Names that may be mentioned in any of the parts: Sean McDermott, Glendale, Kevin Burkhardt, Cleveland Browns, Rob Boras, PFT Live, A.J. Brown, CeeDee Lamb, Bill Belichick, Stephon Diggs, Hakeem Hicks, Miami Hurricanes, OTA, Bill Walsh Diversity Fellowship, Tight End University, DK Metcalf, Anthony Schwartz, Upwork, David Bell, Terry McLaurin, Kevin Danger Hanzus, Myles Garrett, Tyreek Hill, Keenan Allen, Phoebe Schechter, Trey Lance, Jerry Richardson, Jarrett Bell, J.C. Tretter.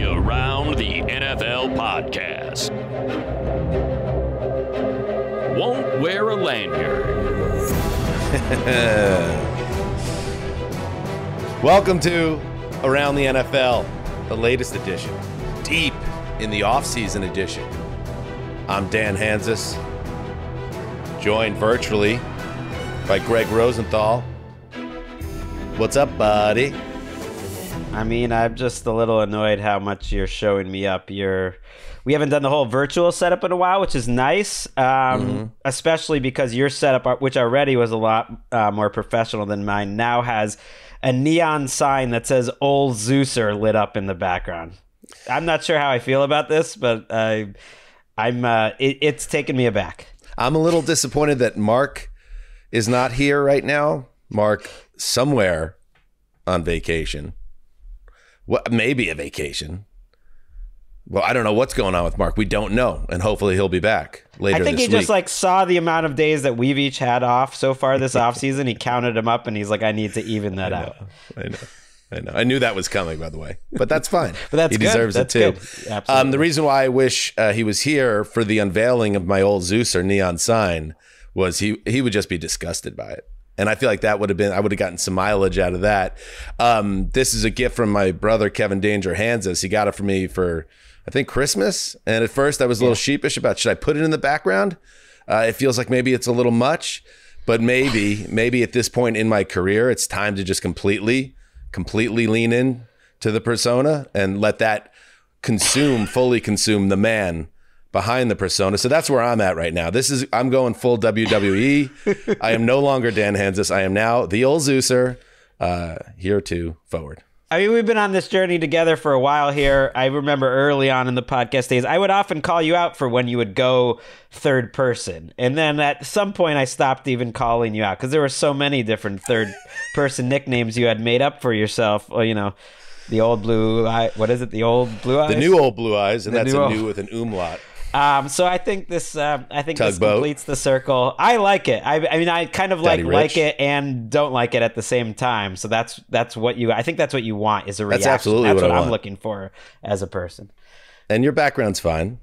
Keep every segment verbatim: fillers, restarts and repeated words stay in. the Around the N F L podcast. Won't wear a lanyard. Welcome to Around the N F L, the latest edition, deep in the offseason edition. I'm Dan Hanzus, joined virtually by Greg Rosenthal. What's up, buddy? I mean, I'm just a little annoyed how much you're showing me up. You're, we haven't done the whole virtual setup in a while, which is nice, um, mm-hmm. especially because your setup, which already was a lot uh, more professional than mine, now has a neon sign that says Old Zeuser lit up in the background. I'm not sure how I feel about this, but uh, I'm uh, it, it's taken me aback. I'm a little disappointed that Mark is not here right now. Mark, somewhere on vacation. Well, maybe a vacation. Well, I don't know what's going on with Mark. We don't know, and hopefully he'll be back later this week. I think he just like saw the amount of days that we've each had off so far this offseason. He counted them up, and he's like, I need to even that out. I know. I know. I knew that was coming, by the way, but that's fine. But that's he good. deserves that's it too. Good. Um, the reason why I wish uh, he was here for the unveiling of my Old Zeus or neon sign was he he would just be disgusted by it. And I feel like that would have been, I would have gotten some mileage out of that. Um, this is a gift from my brother, Kevin Danger Hanzus. He got it for me for, I think, Christmas. And at first I was a little yeah. sheepish about, should I put it in the background? Uh, it feels like maybe it's a little much, but maybe, maybe at this point in my career, it's time to just completely, completely lean in to the persona and let that consume, fully consume the man behind the persona. So that's where I'm at right now. This is, I'm going full W W E. I am no longer Dan Hanzus. I am now the Old Zeuser, uh, here to forward. I mean, we've been on this journey together for a while here. I remember early on in the podcast days, I would often call you out for when you would go third person. And then at some point I stopped even calling you out because there were so many different third person nicknames you had made up for yourself. Well, you know, the old blue eye. What is it? The old blue eyes? The new old blue eyes. And the that's new a new with an umlaut. Um, so I think this, uh, I think Tug this boat. completes the circle. I like it. I, I mean, I kind of like like it and don't like it at the same time. So that's that's what you. I think that's what you want is a reaction. That's absolutely that's what, what I'm want. looking for as a person. And your background's fine.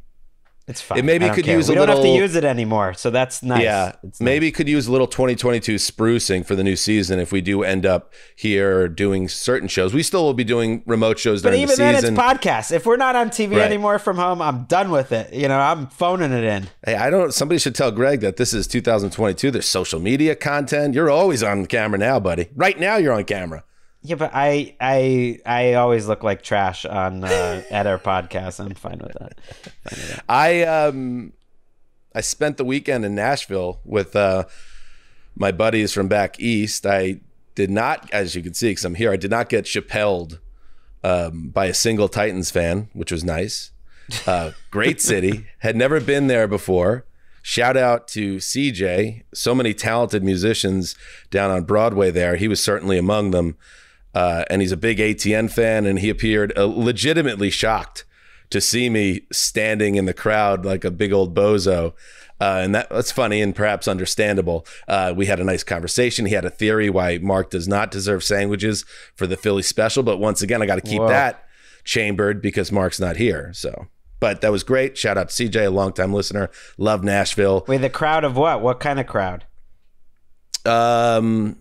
It's fine. It maybe could care. use. We a don't little, have to use it anymore. So that's nice. Yeah, it's maybe nice. Could use a little twenty twenty-two sprucing for the new season if we do end up here doing certain shows. We still will be doing remote shows during the season. But even then, it's podcasts. If we're not on T V right. anymore from home, I'm done with it. You know, I'm phoning it in. Hey, I don't. Somebody should tell Greg that this is two thousand twenty-two. There's social media content. You're always on camera now, buddy. Right now, you're on camera. Yeah, but I I I always look like trash on uh, at our podcast. I'm fine with that. Fine with that. I um I spent the weekend in Nashville with uh, my buddies from back east. I did not, as you can see, because I'm here. I did not get Chappelled um, by a single Titans fan, which was nice. Uh, great city. Had never been there before. Shout out to C J. So many talented musicians down on Broadway there. He was certainly among them. Uh, and he's a big A T N fan, and he appeared uh, legitimately shocked to see me standing in the crowd like a big old bozo. Uh, and that, that's funny and perhaps understandable. Uh, we had a nice conversation. He had a theory why Mark does not deserve sandwiches for the Philly special. But once again, I got to keep Whoa. that chambered because Mark's not here. So, but that was great. Shout out to C J, a longtime listener. Love Nashville. Wait, the crowd of what? What kind of crowd? Um...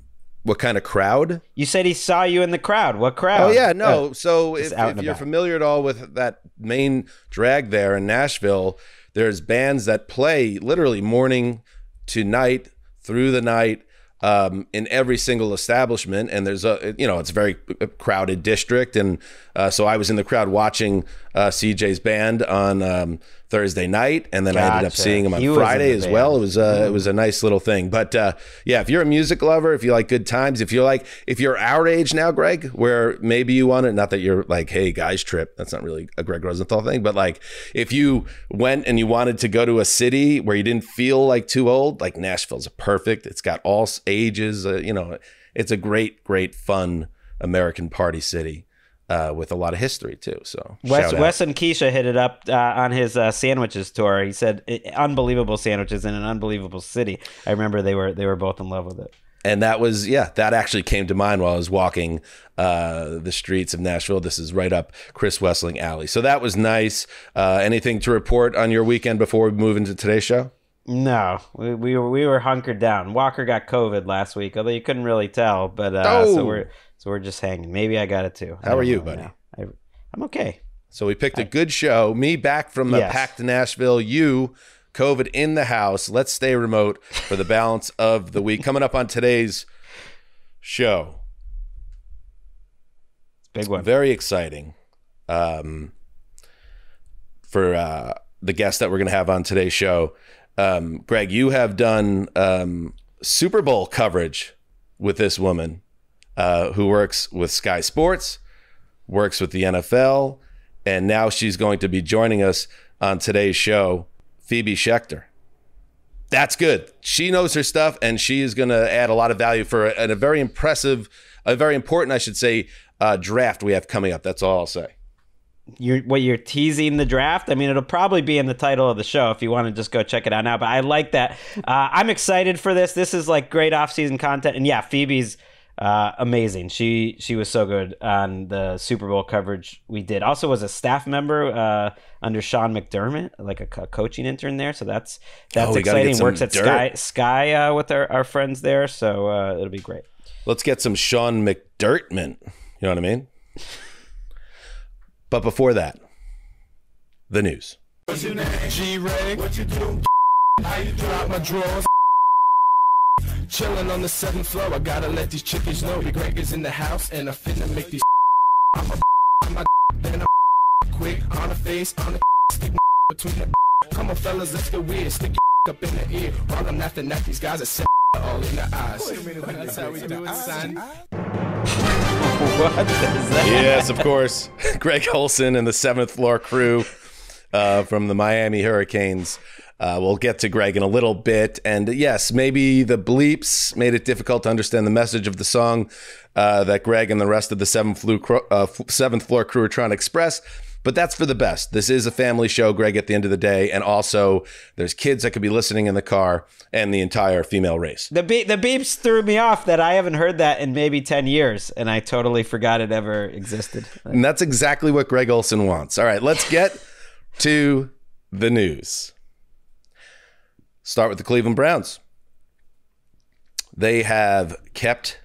What kind of crowd? You said he saw you in the crowd. What crowd? Oh, yeah, no. Oh, so if, if you're familiar at all with that main drag there in Nashville, there's bands that play literally morning to night through the night um, in every single establishment. And there's a, you know, it's a very crowded district. And uh, so I was in the crowd watching uh, C J's band on um, Thursday night. And then gotcha. I ended up seeing him on he Friday as band. well. It was uh, mm. it was a nice little thing. But uh, yeah, if you're a music lover, if you like good times, if you're like, if you're our age now, Greg, where maybe you want it, not that you're like, hey, guys trip, that's not really a Greg Rosenthal thing. But like if you went and you wanted to go to a city where you didn't feel like too old, like Nashville's perfect. It's got all ages, uh, you know, it's a great, great, fun American party city. Uh, with a lot of history too. So Wes, Wes and Keisha hit it up uh, on his uh, sandwiches tour. He said unbelievable sandwiches in an unbelievable city. I remember they were they were both in love with it. And that was, yeah, that actually came to mind while I was walking uh, the streets of Nashville. This is right up Chris Wessling alley. So that was nice. Uh, anything to report on your weekend before we move into today's show? No, we, we were we were hunkered down. Walker got COVID last week, although you couldn't really tell. But uh, oh. so we're so we're just hanging. Maybe I got it too. How are you, buddy? I, I'm okay. So we picked I, a good show. Me back from the yes. packed Nashville. You. COVID in the house. Let's stay remote for the balance of the week. Coming up on today's show. It's a big one. Very exciting um, for uh, the guests that we're going to have on today's show. Um, Greg, you have done um, Super Bowl coverage with this woman uh, who works with Sky Sports, works with the N F L, and now she's going to be joining us on today's show. Phoebe Schechter. That's good. She knows her stuff, and she is going to add a lot of value for a, a very impressive, a very important, I should say, uh, draft we have coming up. That's all I'll say. You're, what, you're teasing the draft? I mean, it'll probably be in the title of the show if you want to just go check it out now. But I like that. Uh, I'm excited for this. This is like great off-season content. And yeah, Phoebe's uh, amazing. She she was so good on the Super Bowl coverage we did. Also was a staff member uh, under Sean McDermott, like a, a coaching intern there. So that's that's oh, exciting. Works at dirt. Sky Sky uh, with our, our friends there. So uh, it'll be great. Let's get some Sean McDermott. You know what I mean? But before that, the news. What's your name? G-Ray. What you do? How you drop my drawers? Chilling on the seventh floor, I gotta let these chickens know your Greg is in the house and I finna make these. I'm a my then I'm quick on the face on the stick between the. Come on, fellas, let's get weird. Stick your up in the ear while I'm laughing at these guys that set all in the eyes. Wait a minute, that's how we do it, son. What is that? Yes, of course. Greg Olsen and the seventh floor crew uh, from the Miami Hurricanes. Uh, we'll get to Greg in a little bit. And yes, maybe the bleeps made it difficult to understand the message of the song uh, that Greg and the rest of the seventh, flu cro- uh, seventh floor crew are trying to express. But that's for the best. This is a family show, Greg, at the end of the day. And also, there's kids that could be listening in the car and the entire female race. The be- the beeps threw me off that I haven't heard that in maybe ten years. And I totally forgot it ever existed. And that's exactly what Greg Olsen wants. All right, let's get to the news. Start with the Cleveland Browns. They have kept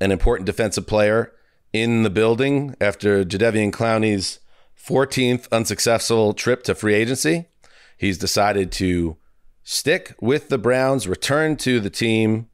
an important defensive player in the building after Jadeveon Clowney's fourteenth unsuccessful trip to free agency. He's decided to stick with the Browns, return to the team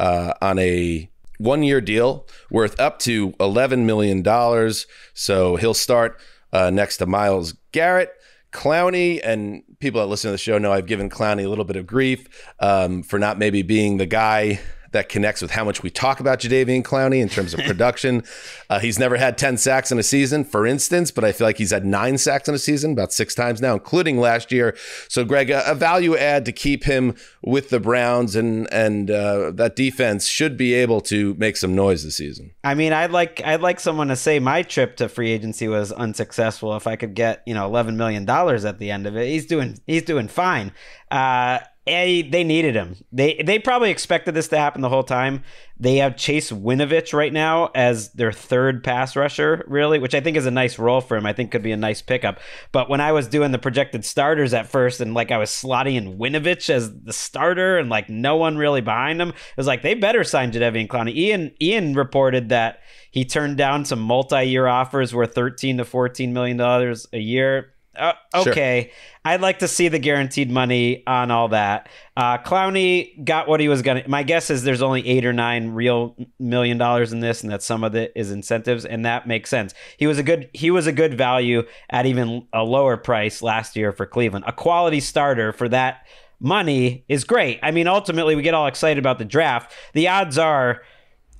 uh, on a one-year deal worth up to eleven million dollars. So he'll start uh, next to Myles Garrett. Clowney, and people that listen to the show know I've given Clowney a little bit of grief um, for not maybe being the guy that connects with how much we talk about Jadeveon Clowney in terms of production. uh, he's never had ten sacks in a season, for instance, but I feel like he's had nine sacks in a season, about six times now, including last year. So, Greg, a, a value add to keep him with the Browns, and and uh, that defense should be able to make some noise this season. I mean, I'd like I'd like someone to say my trip to free agency was unsuccessful if I could get, you know, eleven million dollars at the end of it. He's doing he's doing fine. Uh, And they needed him. They they probably expected this to happen the whole time. They have Chase Winovich right now as their third pass rusher, really, which I think is a nice role for him. I think could be a nice pickup. But when I was doing the projected starters at first, and like I was slotting in Winovich as the starter, and like no one really behind him, it was like they better sign Jadeveon Clowney. Ian Ian reported that he turned down some multi-year offers worth thirteen to fourteen million dollars a year. Uh, okay, sure. I'd like to see the guaranteed money on all that. Uh, Clowney got what he was going to. My guess is there's only eight or nine real million dollars in this, and that some of it is incentives, and that makes sense. He was a good he was a good value at even a lower price last year for Cleveland. A quality starter for that money is great. I mean, ultimately, we get all excited about the draft. The odds are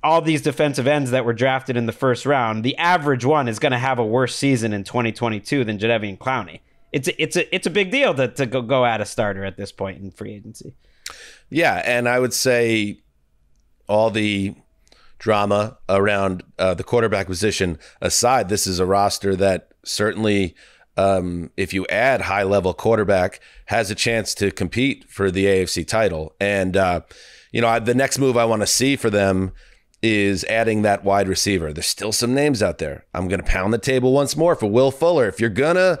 all these defensive ends that were drafted in the first round, the average one is going to have a worse season in twenty twenty-two than Jadeveon Clowney. It's a, it's a, it's a big deal to, to go, go at a starter at this point in free agency. Yeah, and I would say all the drama around uh, the quarterback position aside, this is a roster that certainly, um, if you add high-level quarterback, has a chance to compete for the A F C title. And, uh, you know, I, the next move I want to see for them is adding that wide receiver. There's still some names out there. I'm going to pound the table once more for Will Fuller. If you're going to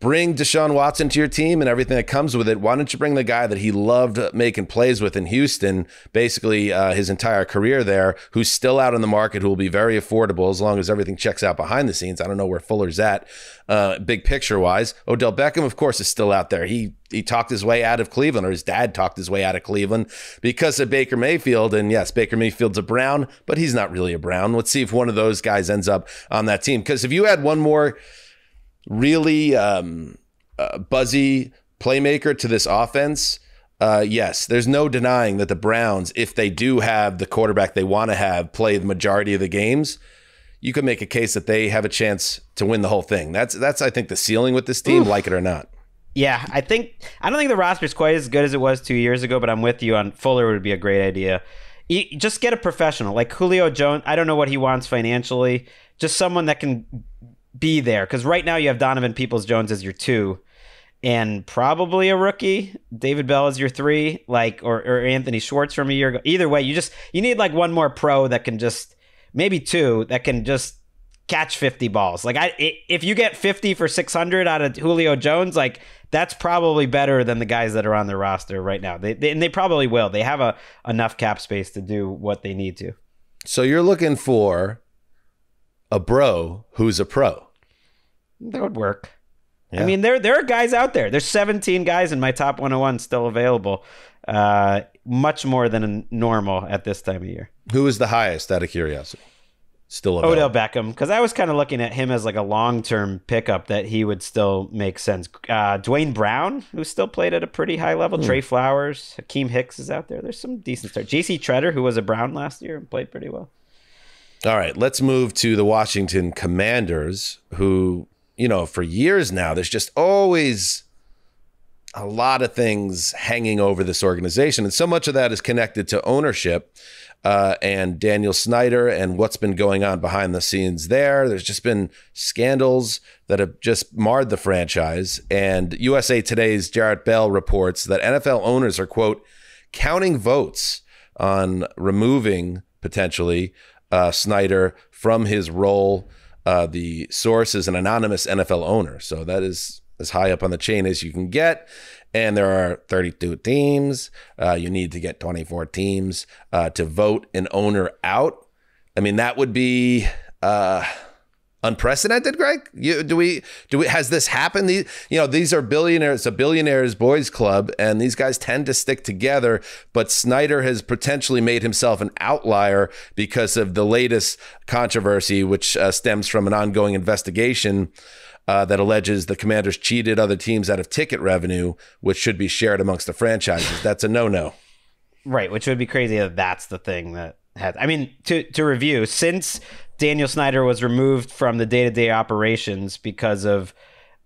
bring Deshaun Watson to your team and everything that comes with it, why don't you bring the guy that he loved making plays with in Houston, basically uh, his entire career there, who's still out in the market, who will be very affordable as long as everything checks out behind the scenes. I don't know where Fuller's at, uh, big picture wise. Odell Beckham, of course, is still out there. He He talked his way out of Cleveland, or his dad talked his way out of Cleveland because of Baker Mayfield. And yes, Baker Mayfield's a Brown, but he's not really a Brown. Let's see if one of those guys ends up on that team. Because if you had one more really um, uh, buzzy playmaker to this offense, uh, yes, there's no denying that the Browns, if they do have the quarterback they want to have play the majority of the games, you could make a case that they have a chance to win the whole thing. That's, that's I think, the ceiling with this team, Oof. like it or not. Yeah, I think I don't think the roster is quite as good as it was two years ago, but I'm with you on Fuller would be a great idea. You, just get a professional like Julio Jones. I don't know what he wants financially. Just someone that can be there, because right now you have Donovan Peoples-Jones as your two, and probably a rookie, David Bell is your three, like or or Anthony Schwartz from a year ago. Either way, you just you need like one more pro that can just maybe two that can just. catch fifty balls. Like I, if you get fifty for six hundred out of Julio Jones, like that's probably better than the guys that are on their roster right now. They, they and they probably will. They have a enough cap space to do what they need to. So you're looking for a bro who's a pro. That would work. Yeah. I mean, there there are guys out there. There's seventeen guys in my top one oh one still available. Uh, much more than normal at this time of year. Who is the highest, out of curiosity? Still available. Odell Beckham, because I was kind of looking at him as like a long-term pickup that he would still make sense. Uh, Dwayne Brown, who still played at a pretty high level. Mm. Trey Flowers, Hakeem Hicks is out there. There's some decent start. J C Treader, who was a Brown last year and played pretty well. All right, let's move to the Washington Commanders, who, you know, for years now, there's just always a lot of things hanging over this organization. And so much of that is connected to ownership. Uh, and Daniel Snyder and what's been going on behind the scenes there. There's just been scandals that have just marred the franchise. And U S A Today's Jarrett Bell reports that N F L owners are, quote, counting votes on removing, potentially, uh, Snyder from his role. Uh, the source is an anonymous N F L owner. So that is as high up on the chain as you can get. And there are thirty-two teams. Uh, you need to get twenty-four teams uh, to vote an owner out. I mean, that would be uh, unprecedented, Greg. You, do we? Do we? Has this happened? These, you know, these are billionaires. It's a billionaires' boys' club, and these guys tend to stick together. But Snyder has potentially made himself an outlier because of the latest controversy, which uh, stems from an ongoing investigation. Uh, that alleges the Commanders cheated other teams out of ticket revenue, which should be shared amongst the franchises. That's a no-no. Right, which would be crazy if that's the thing that has... I mean, to, to review, since Daniel Snyder was removed from the day-to-day operations because of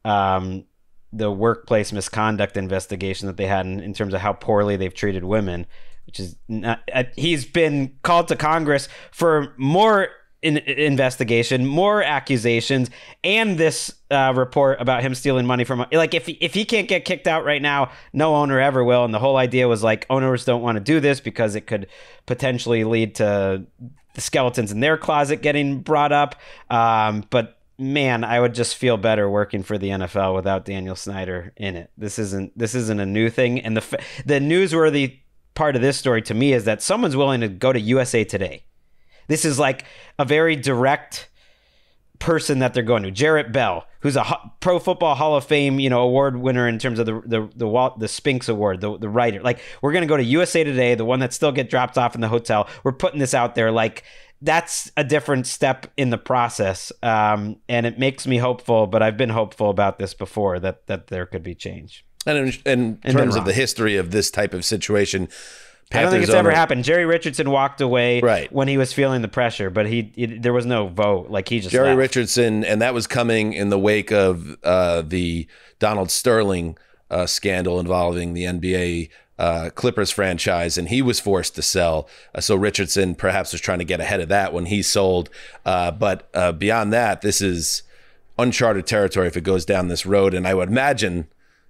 um, the workplace misconduct investigation that they had in, in terms of how poorly they've treated women, which is... not, uh, he's been called to Congress for more... In investigation, more accusations, and this uh, report about him stealing money from, like, if he, if he can't get kicked out right now, no owner ever will. And the whole idea was like owners don't want to do this because it could potentially lead to the skeletons in their closet getting brought up. Um, but man, I would just feel better working for the N F L without Daniel Snyder in it. This isn't this isn't a new thing, and the the newsworthy part of this story to me is that someone's willing to go to U S A Today. This is like a very direct person that they're going to. Jarrett Bell, who's a ho- Pro Football Hall of Fame, you know, award winner in terms of the the the, Walt, the Spinks Award, the, the writer. Like, we're going to go to U S A Today, the one that still get dropped off in the hotel. We're putting this out there. Like, that's a different step in the process. Um, and it makes me hopeful, but I've been hopeful about this before, that that there could be change. And in, in and terms of the history of this type of situation, Panthers I don't think it's owner. ever happened. Jerry Richardson walked away right. when he was feeling the pressure, but he it, there was no vote. Like, he just Jerry left. Richardson, and that was coming in the wake of uh, the Donald Sterling uh, scandal involving the N B A uh, Clippers franchise, and he was forced to sell. Uh, so Richardson perhaps was trying to get ahead of that when he sold. Uh, but uh, beyond that, this is uncharted territory if it goes down this road, and I would imagine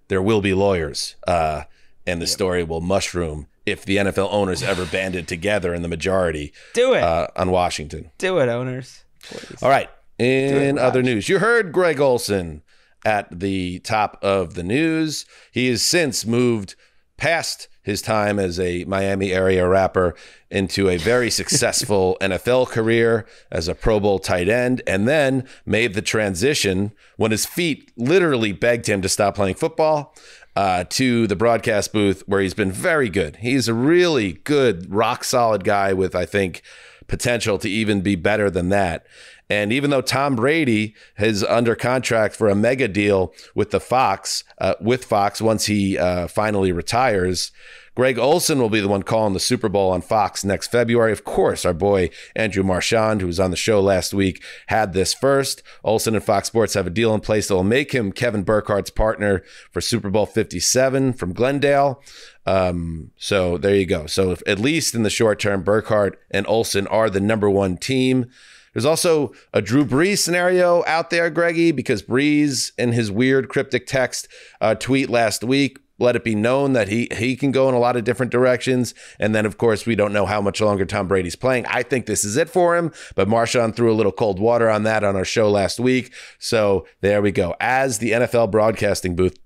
there will be lawyers, uh, and the yep. story will mushroom if the N F L owners ever banded together in the majority. Do it. Uh, on Washington. Do it, owners. Please. All right. In other news, you heard Greg Olsen at the top of the news. He has since moved past his time as a Miami area rapper into a very successful N F L career as a Pro Bowl tight end, and then made the transition when his feet literally begged him to stop playing football uh, to the broadcast booth, where he's been very good. He's a really good, rock solid guy with, I think, potential to even be better than that. And even though Tom Brady is under contract for a mega deal with the Fox, uh, with Fox once he uh, finally retires, Greg Olsen will be the one calling the Super Bowl on Fox next February. Of course, our boy Andrew Marchand, who was on the show last week, had this first. Olsen and Fox Sports have a deal in place that will make him Kevin Burkhardt's partner for Super Bowl fifty-seven from Glendale. Um, so there you go. So if, at least in the short term, Burkhardt and Olsen are the number one team. There's also a Drew Brees scenario out there, Greggy, because Brees, in his weird cryptic text uh, tweet last week, let it be known that he he can go in a lot of different directions. And then, of course, we don't know how much longer Tom Brady's playing. I think this is it for him. But Marshawn threw a little cold water on that on our show last week. So there we go. As the N F L broadcasting booth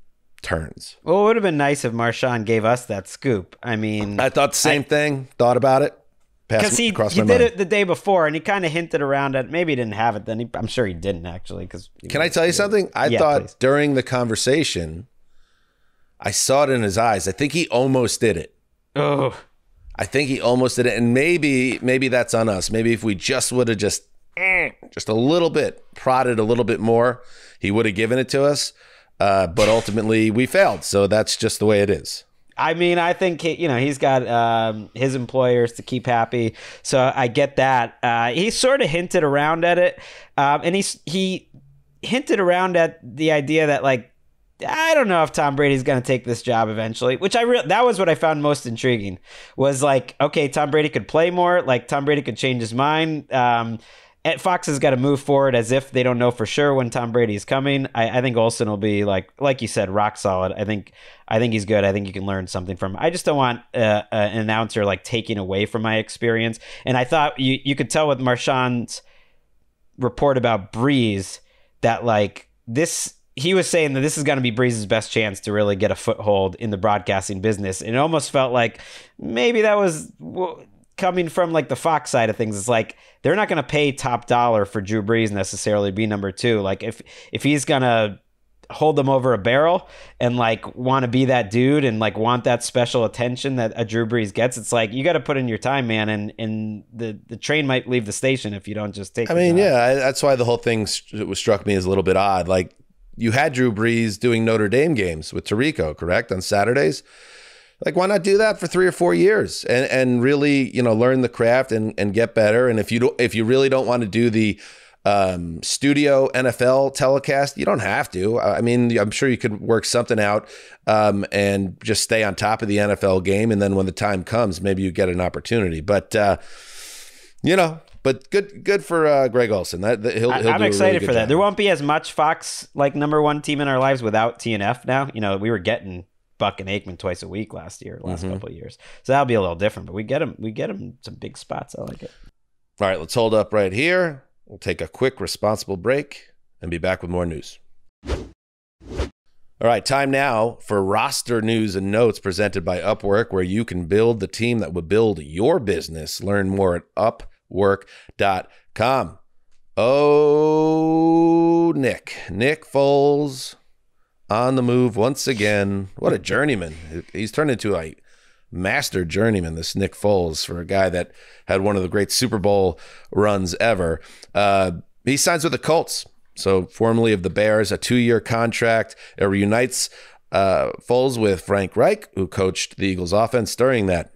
turns. Well, it would have been nice if Marshawn gave us that scoop. I mean, I thought the same I, thing. Thought about it. Because he, he did it the day before, and he kind of hinted around at maybe he didn't have it then. He, I'm sure he didn't, actually. Because Can I tell you something? I yeah, thought please. During the conversation, I saw it in his eyes. I think he almost did it. Oh. I think he almost did it. And maybe maybe that's on us. Maybe if we just would have just, just a little bit, prodded a little bit more, he would have given it to us. Uh, but ultimately, we failed. So that's just the way it is. I mean, I think, he, you know, he's got um, his employers to keep happy. So I get that. Uh, he sort of hinted around at it. Um, and he, he hinted around at the idea that, like, I don't know if Tom Brady's going to take this job eventually, which I re- that was what I found most intriguing was like, OK, Tom Brady could play more, like Tom Brady could change his mind. Um Fox has got to move forward as if they don't know for sure when Tom Brady is coming. I, I think Olsen will be like, like you said, rock solid. I think, I think he's good. I think you can learn something from him. I just don't want uh, an announcer like taking away from my experience. And I thought you you could tell with Marchand's report about Breeze that like this, he was saying that this is going to be Breeze's best chance to really get a foothold in the broadcasting business. And it almost felt like maybe that was. Well, coming from like the Fox side of things, it's like they're not going to pay top dollar for Drew Brees necessarily be number two. Like if if he's gonna hold them over a barrel and like want to be that dude and like want that special attention that a Drew Brees gets, it's like you got to put in your time, man, and and the the train might leave the station if you don't just take. I mean, yeah, I, that's why the whole thing st- struck me as a little bit odd. Like you had Drew Brees doing Notre Dame games with Tirico, correct, on Saturdays. Like, why not do that for three or four years and, and really, you know, learn the craft and, and get better. And if you don't, if you really don't want to do the um, studio N F L telecast, you don't have to. I mean, I'm sure you could work something out um, and just stay on top of the N F L game. And then when the time comes, maybe you get an opportunity. But, uh, you know. But good, good for uh, Greg Olsen. That, that he'll, he'll I'm do excited really for that. Job. There won't be as much Fox like number one team in our lives without T N F now. You know, we were getting Buck and Aikman twice a week last year, last mm-hmm. couple of years. So that'll be a little different, but we get him, we get him some big spots. I like it. All right, let's hold up right here. We'll take a quick responsible break and be back with more news. All right, time now for roster news and notes presented by Upwork, where you can build the team that will build your business. Learn more at upwork dot com. Oh, Nick, Nick Foles. On the move once again. What a journeyman. He's turned into a master journeyman, this Nick Foles, for a guy that had one of the great Super Bowl runs ever. Uh, he signs with the Colts, so formerly of the Bears, a two-year contract. It reunites uh, Foles with Frank Reich, who coached the Eagles offense during that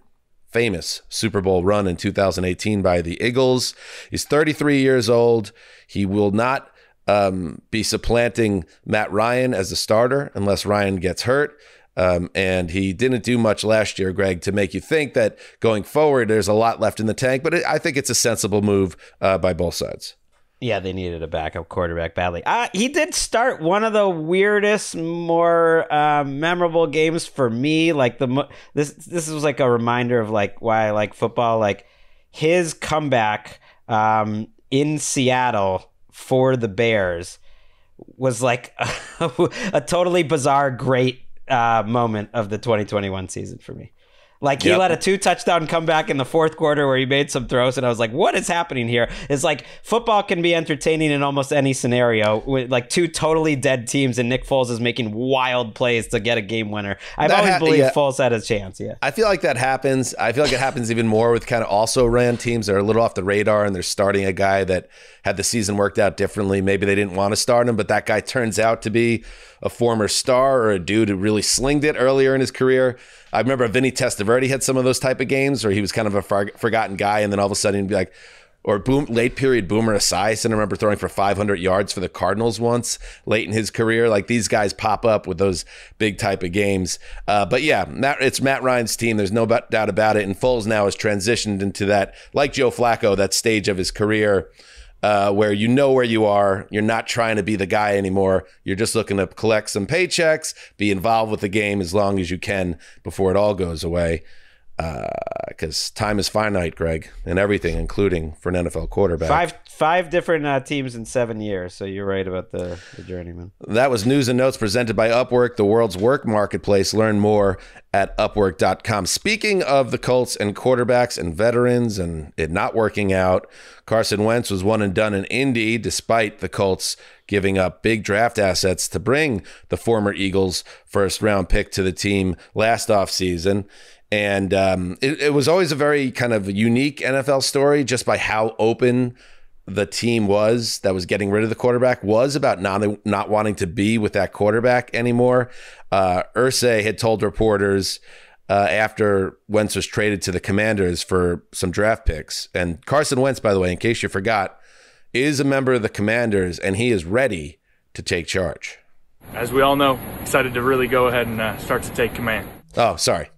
famous Super Bowl run in two thousand eighteen by the Eagles. He's thirty-three years old. He will not Um, be supplanting Matt Ryan as a starter unless Ryan gets hurt. Um, and he didn't do much last year, Greg, to make you think that going forward, there's a lot left in the tank. But it, I think it's a sensible move uh, by both sides. Yeah, they needed a backup quarterback badly. Uh, he did start one of the weirdest, more uh, memorable games for me. Like the mo- this this was like a reminder of like why I like football. Like his comeback um, in Seattle for the Bears was like a, a totally bizarre, great uh, moment of the twenty twenty-one season for me. Like he yep. let a two touchdown comeback in the fourth quarter where he made some throws. And I was like, what is happening here? It's like football can be entertaining in almost any scenario with like two totally dead teams. And Nick Foles is making wild plays to get a game winner. I've that always ha- believed yeah. Foles had a chance. Yeah, I feel like that happens. I feel like it happens even more with kind of also ran teams that are a little off the radar and they're starting a guy that had the season worked out differently. Maybe they didn't want to start him, but that guy turns out to be a former star or a dude who really slinged it earlier in his career. I remember Vinny Testaverde had some of those type of games where he was kind of a far- forgotten guy, and then all of a sudden he'd be like, or boom, late period Boomer Esiason. I remember throwing for five hundred yards for the Cardinals once late in his career. Like these guys pop up with those big type of games. Uh, but yeah, Matt, it's Matt Ryan's team. There's no doubt about it. And Foles now has transitioned into that, like Joe Flacco, that stage of his career. Uh, where you know where you are, you're not trying to be the guy anymore. You're just looking to collect some paychecks, be involved with the game as long as you can before it all goes away. Because uh, time is finite, Greg, and everything, including for an N F L quarterback. Five five different uh, teams in seven years, so you're right about the, the journeyman. That was News and Notes presented by Upwork, the world's work marketplace. Learn more at Upwork dot com. Speaking of the Colts and quarterbacks and veterans and it not working out, Carson Wentz was one and done in Indy, despite the Colts giving up big draft assets to bring the former Eagles first-round pick to the team last offseason. And um, it, it was always a very kind of unique N F L story just by how open the team was that was getting rid of the quarterback was about not, not wanting to be with that quarterback anymore. Uh, Irsay had told reporters uh, after Wentz was traded to the Commanders for some draft picks. And Carson Wentz, by the way, in case you forgot, is a member of the Commanders, and he is ready to take charge. As we all know, excited to really go ahead and uh, start to take command. Oh, sorry.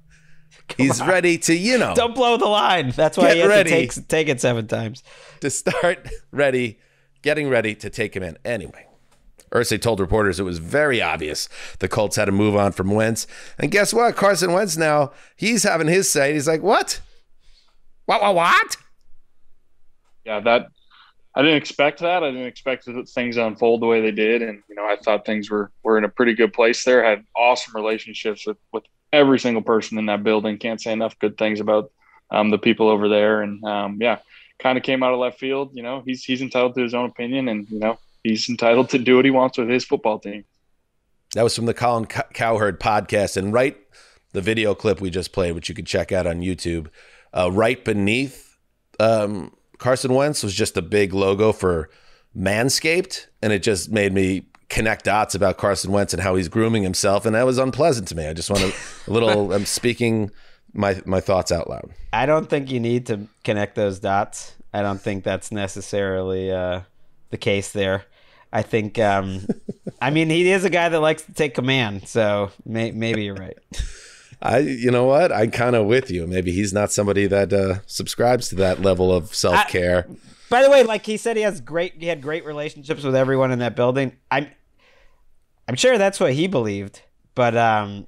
Come He's on. ready to, you know. Don't blow the line. That's why he had to take, take it seven times. To start ready, getting ready to take him in. Anyway, Irsay told reporters it was very obvious the Colts had to move on from Wentz. And guess what? Carson Wentz now, he's having his say. He's like, what? What, what, what? Yeah, that, I didn't expect that. I didn't expect that things unfold the way they did. And, you know, I thought things were, were in a pretty good place there. I had awesome relationships with, with every single person in that building. Can't say enough good things about um, the people over there. And um, yeah, kind of came out of left field. You know, he's he's entitled to his own opinion, and you know, he's entitled to do what he wants with his football team. That was from the Colin Cowherd podcast, and right, the video clip we just played, which you could check out on YouTube, uh, right beneath um, Carson Wentz was just a big logo for Manscaped, and it just made me connect dots about Carson Wentz and how he's grooming himself, and that was unpleasant to me. I just want to a little I'm speaking my my thoughts out loud. I don't think you need to connect those dots. I don't think that's necessarily uh the case there. I think um I mean, he is a guy that likes to take command, so may, maybe you're right. I, you know what? I'm kind of with you. Maybe he's not somebody that uh subscribes to that level of self-care. I, By the way, like he said, he has great. He had great relationships with everyone in that building. I'm, I'm sure that's what he believed. But um,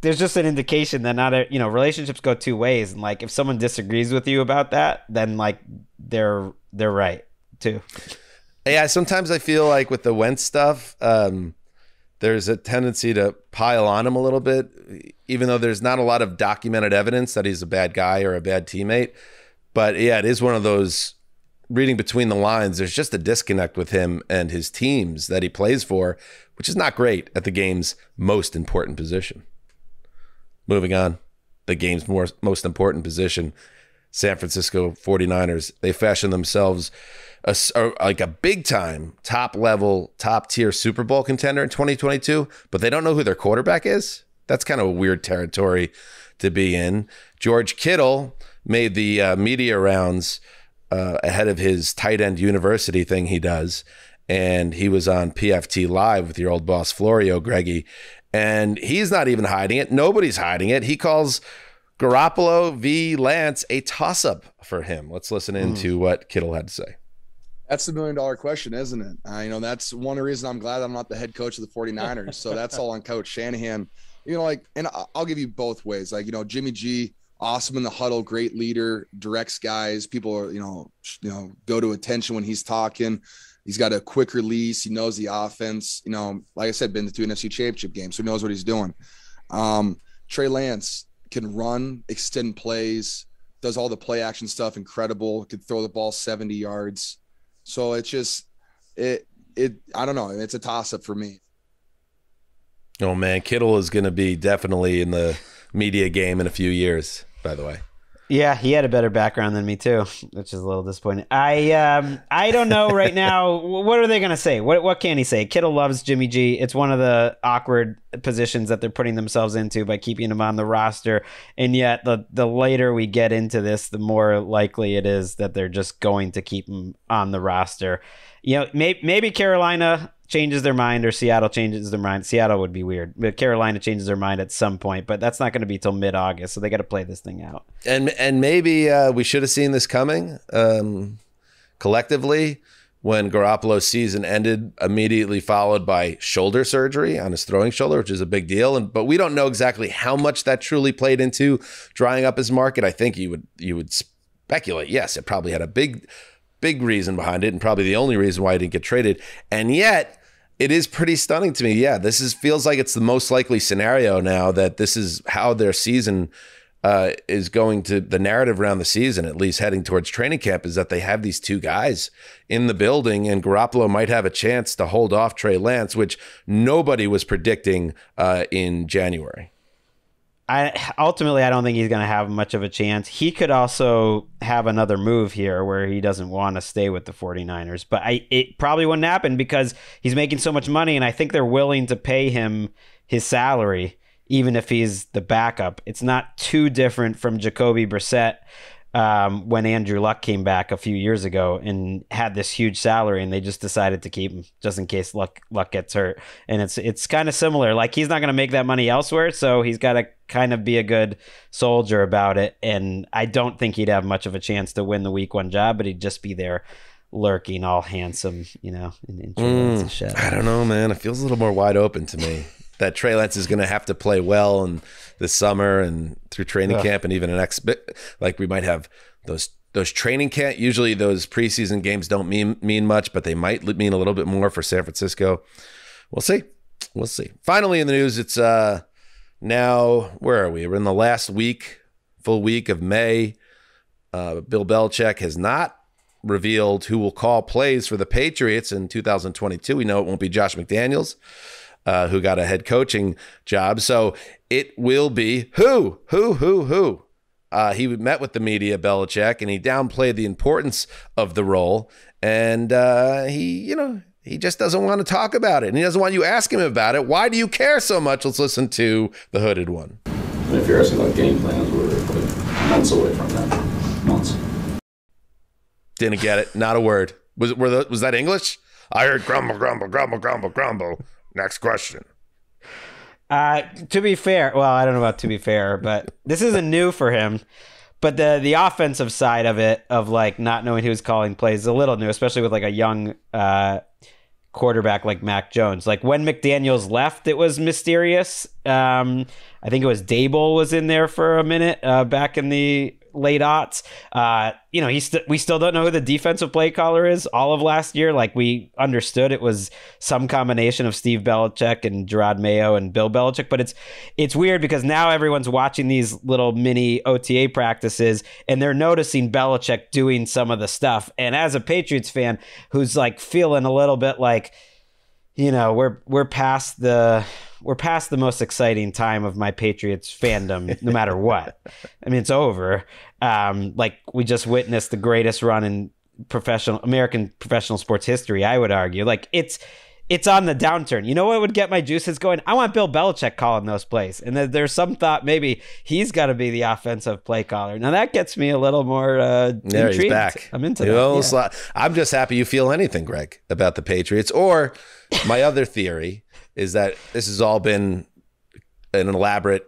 there's just an indication that not, a, you know, relationships go two ways. And like, if someone disagrees with you about that, then like they're they're right too. Yeah, sometimes I feel like with the Wentz stuff, um, there's a tendency to pile on him a little bit, even though there's not a lot of documented evidence that he's a bad guy or a bad teammate. But yeah, it is one of those reading between the lines. There's just a disconnect with him and his teams that he plays for, which is not great at the game's most important position. Moving on, the game's more, most important position, San Francisco forty-niners. They fashion themselves a, a, like a big time, top level, top tier Super Bowl contender in twenty twenty-two, but they don't know who their quarterback is. That's kind of a weird territory to be in. George Kittle made the uh, media rounds uh, ahead of his tight end university thing he does. And he was on P F T Live with your old boss, Florio Greggy. And he's not even hiding it. Nobody's hiding it. He calls Garoppolo v. Lance a toss-up for him. Let's listen into mm. what Kittle had to say. That's the million dollar question, isn't it? Uh, you know, that's one of the reasons I'm glad I'm not the head coach of the forty-niners. So that's all on Coach Shanahan. You know, like, and I'll give you both ways. Like, you know, Jimmy G, awesome in the huddle, great leader, directs guys. People are, you know, you know, go to attention when he's talking. He's got a quick release. He knows the offense. You know, like I said, been to two N F C championship games, so he knows what he's doing. Um, Trey Lance can run, extend plays, does all the play action stuff, incredible, could throw the ball seventy yards. So it's just, it, it, I don't know. It's a toss up for me. Oh man. Kittle is going to be definitely in the media game in a few years, by the way. Yeah. He had a better background than me too, which is a little disappointing. I, um, I don't know right now. What are they going to say? What, what can he say? Kittle loves Jimmy G. It's one of the awkward positions that they're putting themselves into by keeping him on the roster. And yet the, the later we get into this, the more likely it is that they're just going to keep him on the roster. You know, maybe, maybe Carolina changes their mind or Seattle changes their mind. Seattle would be weird, but Carolina changes their mind at some point, but that's not going to be till mid-August. So they got to play this thing out. And and maybe uh, we should have seen this coming um, collectively when Garoppolo's season ended, immediately followed by shoulder surgery on his throwing shoulder, which is a big deal. And but we don't know exactly how much that truly played into drying up his market. I think you would you would speculate. Yes, it probably had a big big reason behind it, and probably the only reason why he didn't get traded. And yet, it is pretty stunning to me. Yeah, this is feels like it's the most likely scenario now that this is how their season uh, is going to, the narrative around the season, at least heading towards training camp, is that they have these two guys in the building and Garoppolo might have a chance to hold off Trey Lance, which nobody was predicting uh, in January. I, ultimately, I don't think he's going to have much of a chance. He could also have another move here where he doesn't want to stay with the forty-niners, but I, it probably wouldn't happen because he's making so much money, and I think they're willing to pay him his salary, even if he's the backup. It's not too different from Jacoby Brissett um, when Andrew Luck came back a few years ago and had this huge salary, and they just decided to keep him just in case Luck Luck gets hurt. And it's it's kind of similar. Like, he's not going to make that money elsewhere, so he's got to kind of be a good soldier about it. And I don't think he'd have much of a chance to win the week one job, but he'd just be there lurking all handsome, you know, in Trey Lance's shadow. I don't know, man. It feels a little more wide open to me that Trey Lance is going to have to play well in this summer and through training Ugh. camp and even an ex like we might have those those training camp. Usually those preseason games don't mean mean much, but they might mean a little bit more for San Francisco. We'll see. We'll see. Finally in the news, it's uh now, where are we? We're in the last week, full week of May. Uh, Bill Belichick has not revealed who will call plays for the Patriots in two thousand twenty-two. We know it won't be Josh McDaniels, uh, who got a head coaching job. So it will be who, who, who, who. Uh, he met with the media, Belichick, and he downplayed the importance of the role. And uh, he, you know... he just doesn't want to talk about it, and he doesn't want you asking him about it. Why do you care so much? Let's listen to the Hooded One. If you're asking about game plans, we're months away from that. Months. Didn't get it. Not a word. Was it, were the, was that English? I heard grumble, grumble, grumble, grumble, grumble. Next question. Uh, to be fair, well, I don't know about to be fair, but this isn't new for him. But the the offensive side of it, of like not knowing who's calling plays, is a little new, especially with like a young uh, quarterback like Mac Jones. Like when McDaniels left, it was mysterious. Um, I think it was Dable was in there for a minute uh, back in the late aughts. Uh, you know, he st we still don't know who the defensive play caller is. All of last year, like we understood it was some combination of Steve Belichick and Gerard Mayo and Bill Belichick, but it's it's weird because now everyone's watching these little mini O T A practices and they're noticing Belichick doing some of the stuff. And as a Patriots fan who's like feeling a little bit like, you know, we're we're past the we're past the most exciting time of my Patriots fandom, no matter what. I mean, it's over. Um, like we just witnessed the greatest run in professional American professional sports history, I would argue. Like it's it's on the downturn. You know what would get my juices going? I want Bill Belichick calling those plays. And th there's some thought maybe he's got to be the offensive play caller. Now that gets me a little more uh, there intrigued. He's back. I'm into that. Yeah. I'm just happy you feel anything, Greg, about the Patriots. Or my other theory is that this has all been an elaborate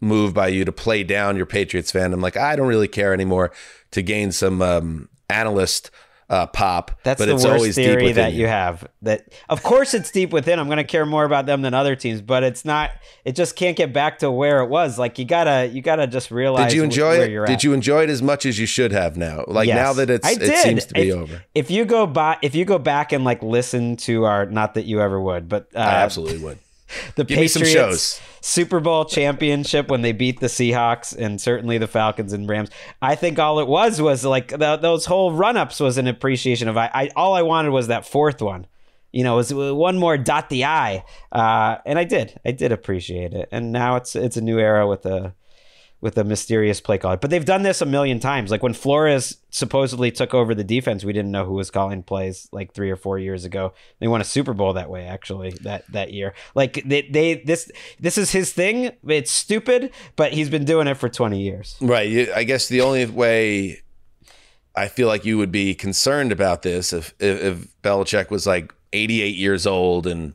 move by you to play down your Patriots fandom. Like, I don't really care anymore, to gain some um, analyst uh, pop. That's but the it's worst always theory that you. you have. That of course it's deep within. I'm going to care more about them than other teams, but it's not. It just can't get back to where it was. Like you gotta, you gotta just realize. Did you enjoy where it? You're did at. you enjoy it as much as you should have now? Like yes. now that it's, I did. it seems to if, be over. If you go by, if you go back and like listen to our, not that you ever would, but uh, I absolutely would. The Give Patriots me some shows. Super Bowl championship when they beat the Seahawks and certainly the Falcons and Rams. I think all it was was like the, those whole run-ups was an appreciation of I, I. All I wanted was that fourth one, you know, was one more dot the I, uh, and I did. I did appreciate it, and now it's it's a new era with a with a mysterious play caller. But they've done this a million times. Like when Flores supposedly took over the defense, we didn't know who was calling plays like three or four years ago. They won a Super Bowl that way, actually, that, that year. Like they, they this this is his thing. It's stupid, but he's been doing it for twenty years. Right. I guess the only way I feel like you would be concerned about this if if, if Belichick was like eighty-eight years old and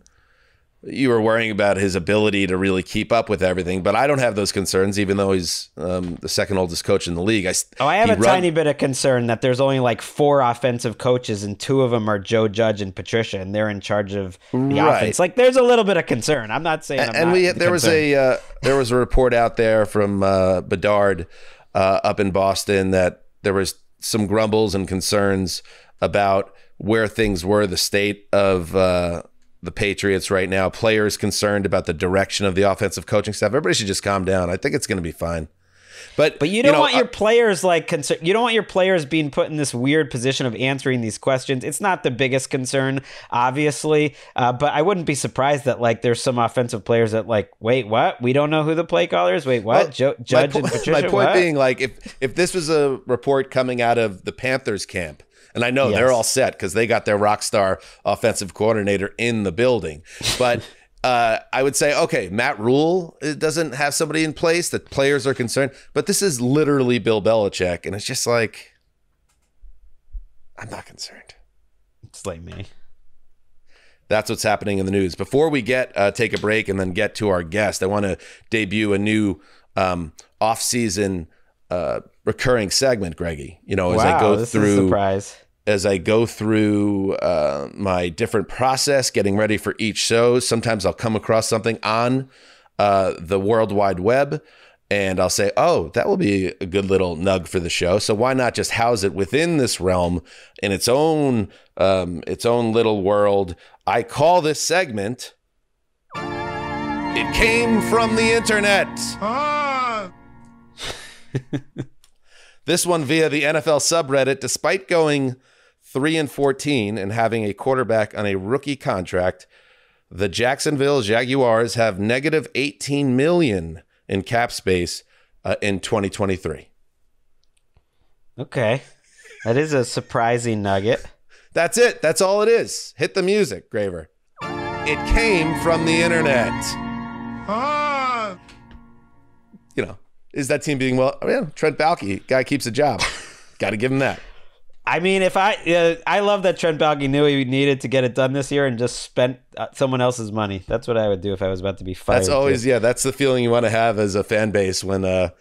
you were worrying about his ability to really keep up with everything, but I don't have those concerns, even though he's um, the second oldest coach in the league. I, oh, I have a run- tiny bit of concern that there's only like four offensive coaches and two of them are Joe Judge and Patricia, and they're in charge of the right. offense. Like there's a little bit of concern. I'm not saying. And, I'm and not we there concerned. was a uh, there was a report out there from uh, Bedard uh, up in Boston that there was some grumbles and concerns about where things were, the state of. Uh, the Patriots right now, players concerned about the direction of the offensive coaching staff. Everybody should just calm down. I think it's going to be fine. But but you don't you know, want your I, players like concern. You don't want your players being put in this weird position of answering these questions. It's not the biggest concern, obviously, uh, but I wouldn't be surprised that like there's some offensive players that like, wait, what? We don't know who the play caller is. Wait, what? Well, jo- Judge po- and Patricia. My point what? being, like, if if this was a report coming out of the Panthers camp. And I know yes. they're all set because they got their rock star offensive coordinator in the building. But uh, I would say, okay, Matt Rule doesn't have somebody in place that players are concerned. But this is literally Bill Belichick. And it's just like, I'm not concerned. It's like me. That's what's happening in the news. Before we get uh, take a break and then get to our guest, I want to debut a new um, off-season Uh, recurring segment, Greggy. You know, as wow, I go this through, is a surprise. as I go through uh, my different process, getting ready for each show. Sometimes I'll come across something on uh, the World Wide Web, and I'll say, "Oh, that will be a good little nug for the show." So why not just house it within this realm in its own um, its own little world? I call this segment. It came from the internet. Ah. This one via the N F L subreddit. Despite going three and fourteen and having a quarterback on a rookie contract, the Jacksonville Jaguars have negative eighteen million in cap space uh, in twenty twenty-three. Okay. That is a surprising nugget. That's it. That's all it is. Hit the music, Graver. It came from the internet. Ah. You know. Is that team being well? I mean, Trent Baalke, guy keeps a job. Got to give him that. I mean, if I, uh, I love that Trent Baalke knew he needed to get it done this year and just spent uh, someone else's money. That's what I would do if I was about to be fired. That's always, too. yeah, that's the feeling you want to have as a fan base when, uh,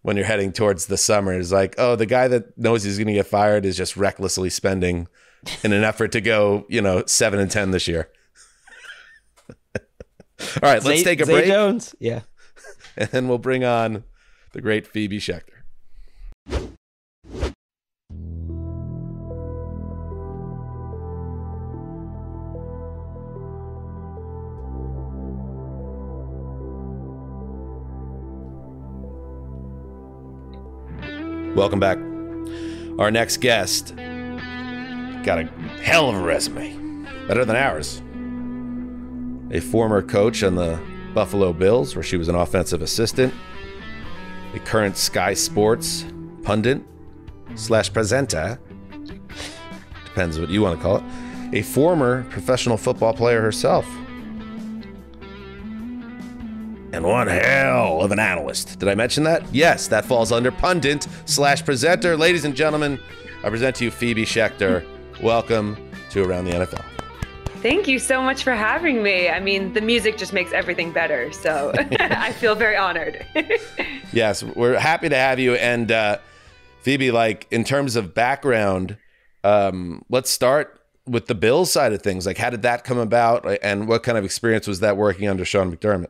when you're heading towards the summer. It's like, oh, the guy that knows he's going to get fired is just recklessly spending in an effort to go, you know, seven and ten this year. All right, let's Zay, take a Zay break. Jones, yeah, and then we'll bring on the great Phoebe Schechter. Welcome back. Our next guest got a hell of a resume, better than ours. A former coach on the Buffalo Bills, where she was an offensive assistant. A current Sky Sports pundit slash presenter, depends what you want to call it, a former professional football player herself, and one hell of an analyst. Did I mention that? Yes, that falls under pundit slash presenter. Ladies and gentlemen, I present to you Phoebe Schechter. Welcome to Around the N F L. Thank you so much for having me. I mean, the music just makes everything better, so I feel very honored. Yes, we're happy to have you. And uh, Phoebe, like in terms of background, Um, let's start with the Bills side of things. Like, how did that come about, and what kind of experience was that working under Sean McDermott?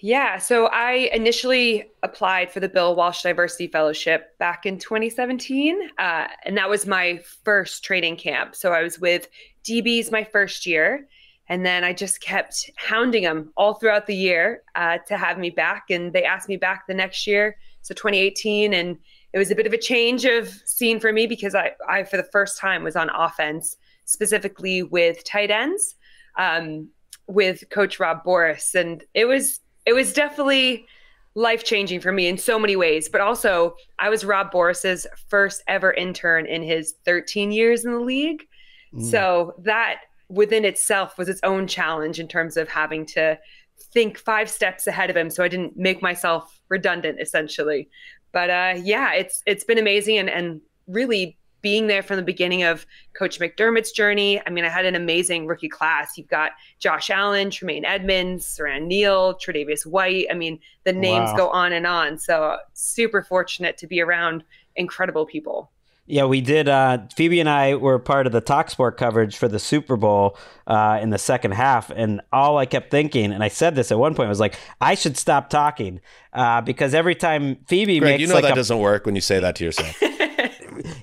Yeah, so I initially applied for the Bill Walsh Diversity Fellowship back in twenty seventeen, uh, and that was my first training camp. So I was with D Bs my first year, and then I just kept hounding them all throughout the year uh, to have me back, and they asked me back the next year, so twenty eighteen, and it was a bit of a change of scene for me because I, I for the first time, was on offense, specifically with tight ends, um, with Coach Rob Boris, and it was... It was definitely life-changing for me in so many ways, but also I was Rob Boris's first ever intern in his thirteen years in the league. Mm. So that within itself was its own challenge in terms of having to think five steps ahead of him, so I didn't make myself redundant, essentially. But uh, yeah, it's it's been amazing, and, and really being there from the beginning of Coach McDermott's journey. I mean, I had an amazing rookie class. You've got Josh Allen, Tremaine Edmonds, Saran Neal, Tre'Davious White. I mean, the names wow. go on and on. So super fortunate to be around incredible people. Yeah, we did. Uh, Phoebe and I were part of the Talk Sport coverage for the Super Bowl uh, in the second half. And all I kept thinking, and I said this at one point, was like, I should stop talking uh, because every time Phoebe Greg, makes you know like that a- doesn't work when you say that to yourself.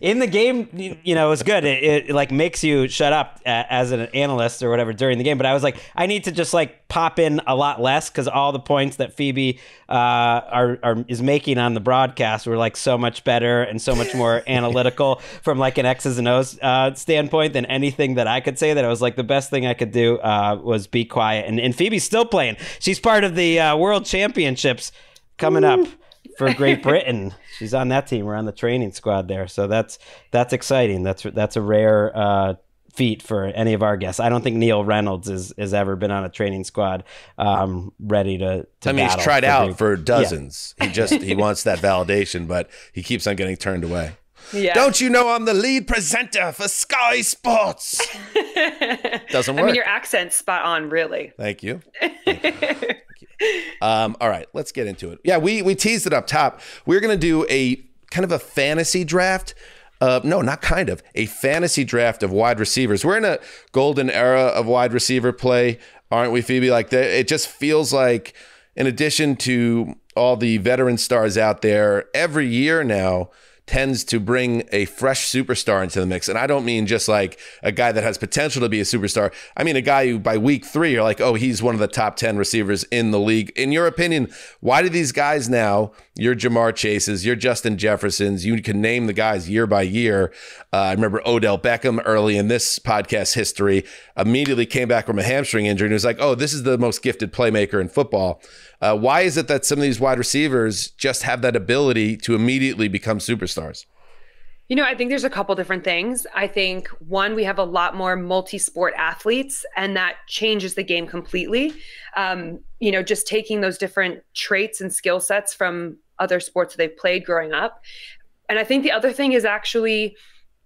In the game, you know, it was good. It, it, it like makes you shut up uh, as an analyst or whatever during the game. But I was like, I need to just like pop in a lot less because all the points that Phoebe uh, are, are is making on the broadcast were like so much better and so much more analytical from like an X's and O's uh, standpoint than anything that I could say. That I was like, the best thing I could do uh, was be quiet. And, and Phoebe's still playing. She's part of the uh, World Championships coming Ooh. up. For Great Britain. She's on that team. We're on the training squad there. So that's that's exciting. That's that's a rare uh, feat for any of our guests. I don't think Neil Reynolds is, has ever been on a training squad um, ready to, to I mean, he's tried for out Great... for dozens. Yeah. He just he wants that validation, but he keeps on getting turned away. Yeah. Don't you know I'm the lead presenter for Sky Sports? Doesn't work. I mean, your accent's spot on, really. Thank you. Thank you. Thank you. Um, all right, let's get into it. Yeah, we we teased it up top. We're going to do a kind of a fantasy draft. Uh, no, not kind of. A fantasy draft of wide receivers. We're in a golden era of wide receiver play, aren't we, Phoebe? Like, it just feels like, in addition to all the veteran stars out there, every year now tends to bring a fresh superstar into the mix. And I don't mean just like a guy that has potential to be a superstar. I mean a guy who by week three you're like, oh, he's one of the top ten receivers in the league. In your opinion, why do these guys now, your Jamar Chases, your Justin Jeffersons, you can name the guys year by year. Uh, I remember Odell Beckham early in this podcast history immediately came back from a hamstring injury and was like, oh, this is the most gifted playmaker in football. Uh, why is it that some of these wide receivers just have that ability to immediately become superstars? You know, I think there's a couple different things. I think, one, we have a lot more multi-sport athletes, and that changes the game completely. Um, you know, just taking those different traits and skill sets from other sports that they've played growing up. And I think the other thing is actually,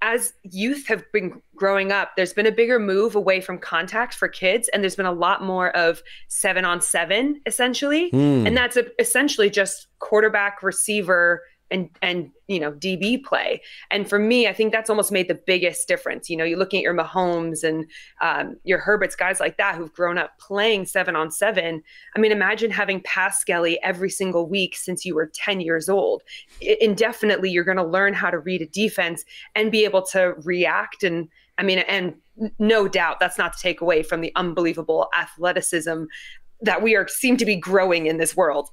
as youth have been growing up, there's been a bigger move away from contact for kids, and there's been a lot more of seven on seven, essentially. Mm. And that's a, essentially just quarterback, receiver, and, and you know, D B play. And for me, I think that's almost made the biggest difference. You know, you're looking at your Mahomes and um, your Herberts, guys like that who've grown up playing seven on seven. I mean, imagine having pass Skelly every single week since you were ten years old. It, indefinitely, you're going to learn how to read a defense and be able to react. And I mean, and no doubt that's not to take away from the unbelievable athleticism that we are seem to be growing in this world.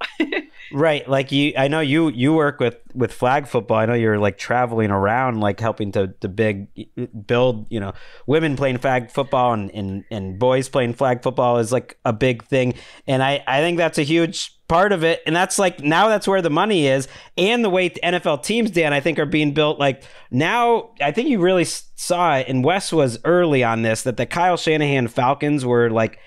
Right. Like you, I know you, you work with, with flag football. I know you're like traveling around, like helping to, to big build, you know, women playing flag football and, and, and boys playing flag football is like a big thing. And I, I think that's a huge part of it. And that's like, now that's where the money is, and the way the N F L teams, Dan, I think are being built. Like now, I think you really saw it. And Wes was early on this, that the Kyle Shanahan Falcons were like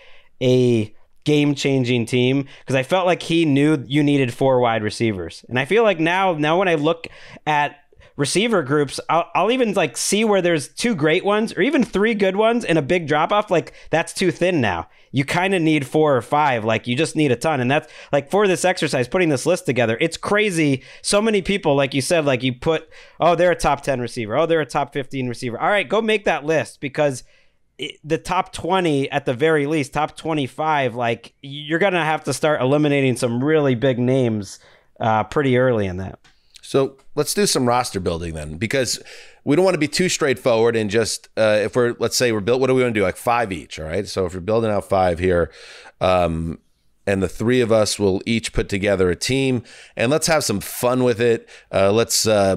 a game-changing team, because I felt like he knew you needed four wide receivers. And I feel like now, now when I look at receiver groups, I'll, I'll even like see where there's two great ones or even three good ones and a big drop off. Like that's too thin now. You kind of need four or five. Like you just need a ton. And that's like for this exercise, putting this list together, it's crazy. So many people, like you said, like you put, oh, they're a top ten receiver. Oh, they're a top fifteen receiver. All right, go make that list, because it, the top twenty at the very least, top twenty-five, like you're going to have to start eliminating some really big names uh, pretty early in that. So let's do some roster building then, because we don't want to be too straightforward and just uh, if we're, let's say we're built, what do we want to do? Like five each. All right. So if you're building out five here um, and the three of us will each put together a team, and let's have some fun with it. Uh, let's uh,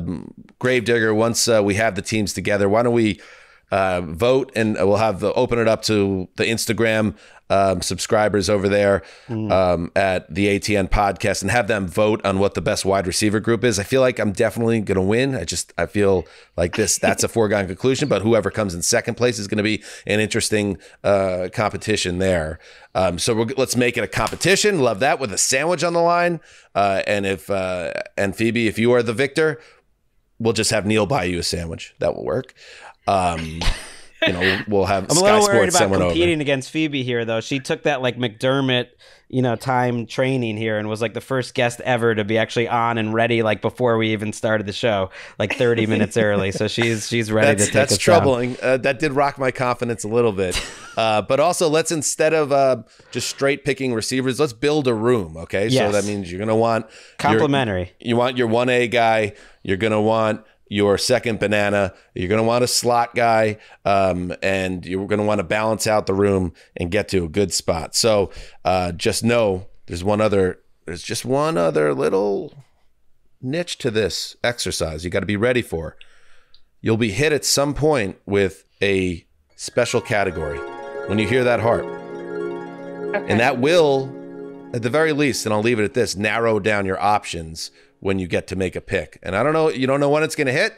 Gravedigger, once uh, we have the teams together, why don't we uh, vote, and we'll have the, open it up to the Instagram Um, subscribers over there mm. um, at the A T N podcast, and have them vote on what the best wide receiver group is. I feel like I'm definitely going to win. I just, I feel like this, that's a foregone conclusion, but whoever comes in second place is going to be an interesting uh, competition there. Um, so we'll, let's make it a competition. Love that, with a sandwich on the line. Uh, and if, uh, and Phoebe, if you are the victor, we'll just have Neil buy you a sandwich. That will work. Um, You know, we'll have I'm a little Sky worried Sports about competing over. Against Phoebe here, though. She took that like McDermott, you know, time training here, and was like the first guest ever to be actually on and ready, like before we even started the show, like thirty minutes early. So she's she's ready that's, to take that's us troubling. Uh, that did rock my confidence a little bit, uh, but also let's instead of uh, just straight picking receivers, let's build a room. Okay, yes. So that means you're gonna want complimentary. Your, you want your one A guy. You're gonna want your second banana, you're going to want a slot guy, um, and you're going to want to balance out the room and get to a good spot. So uh, just know there's one other, there's just one other little niche to this exercise you got to be ready for. You'll be hit at some point with a special category when you hear that heart. Okay. And that will, at the very least, and I'll leave it at this, narrow down your options when you get to make a pick. And I don't know, you don't know when it's going to hit,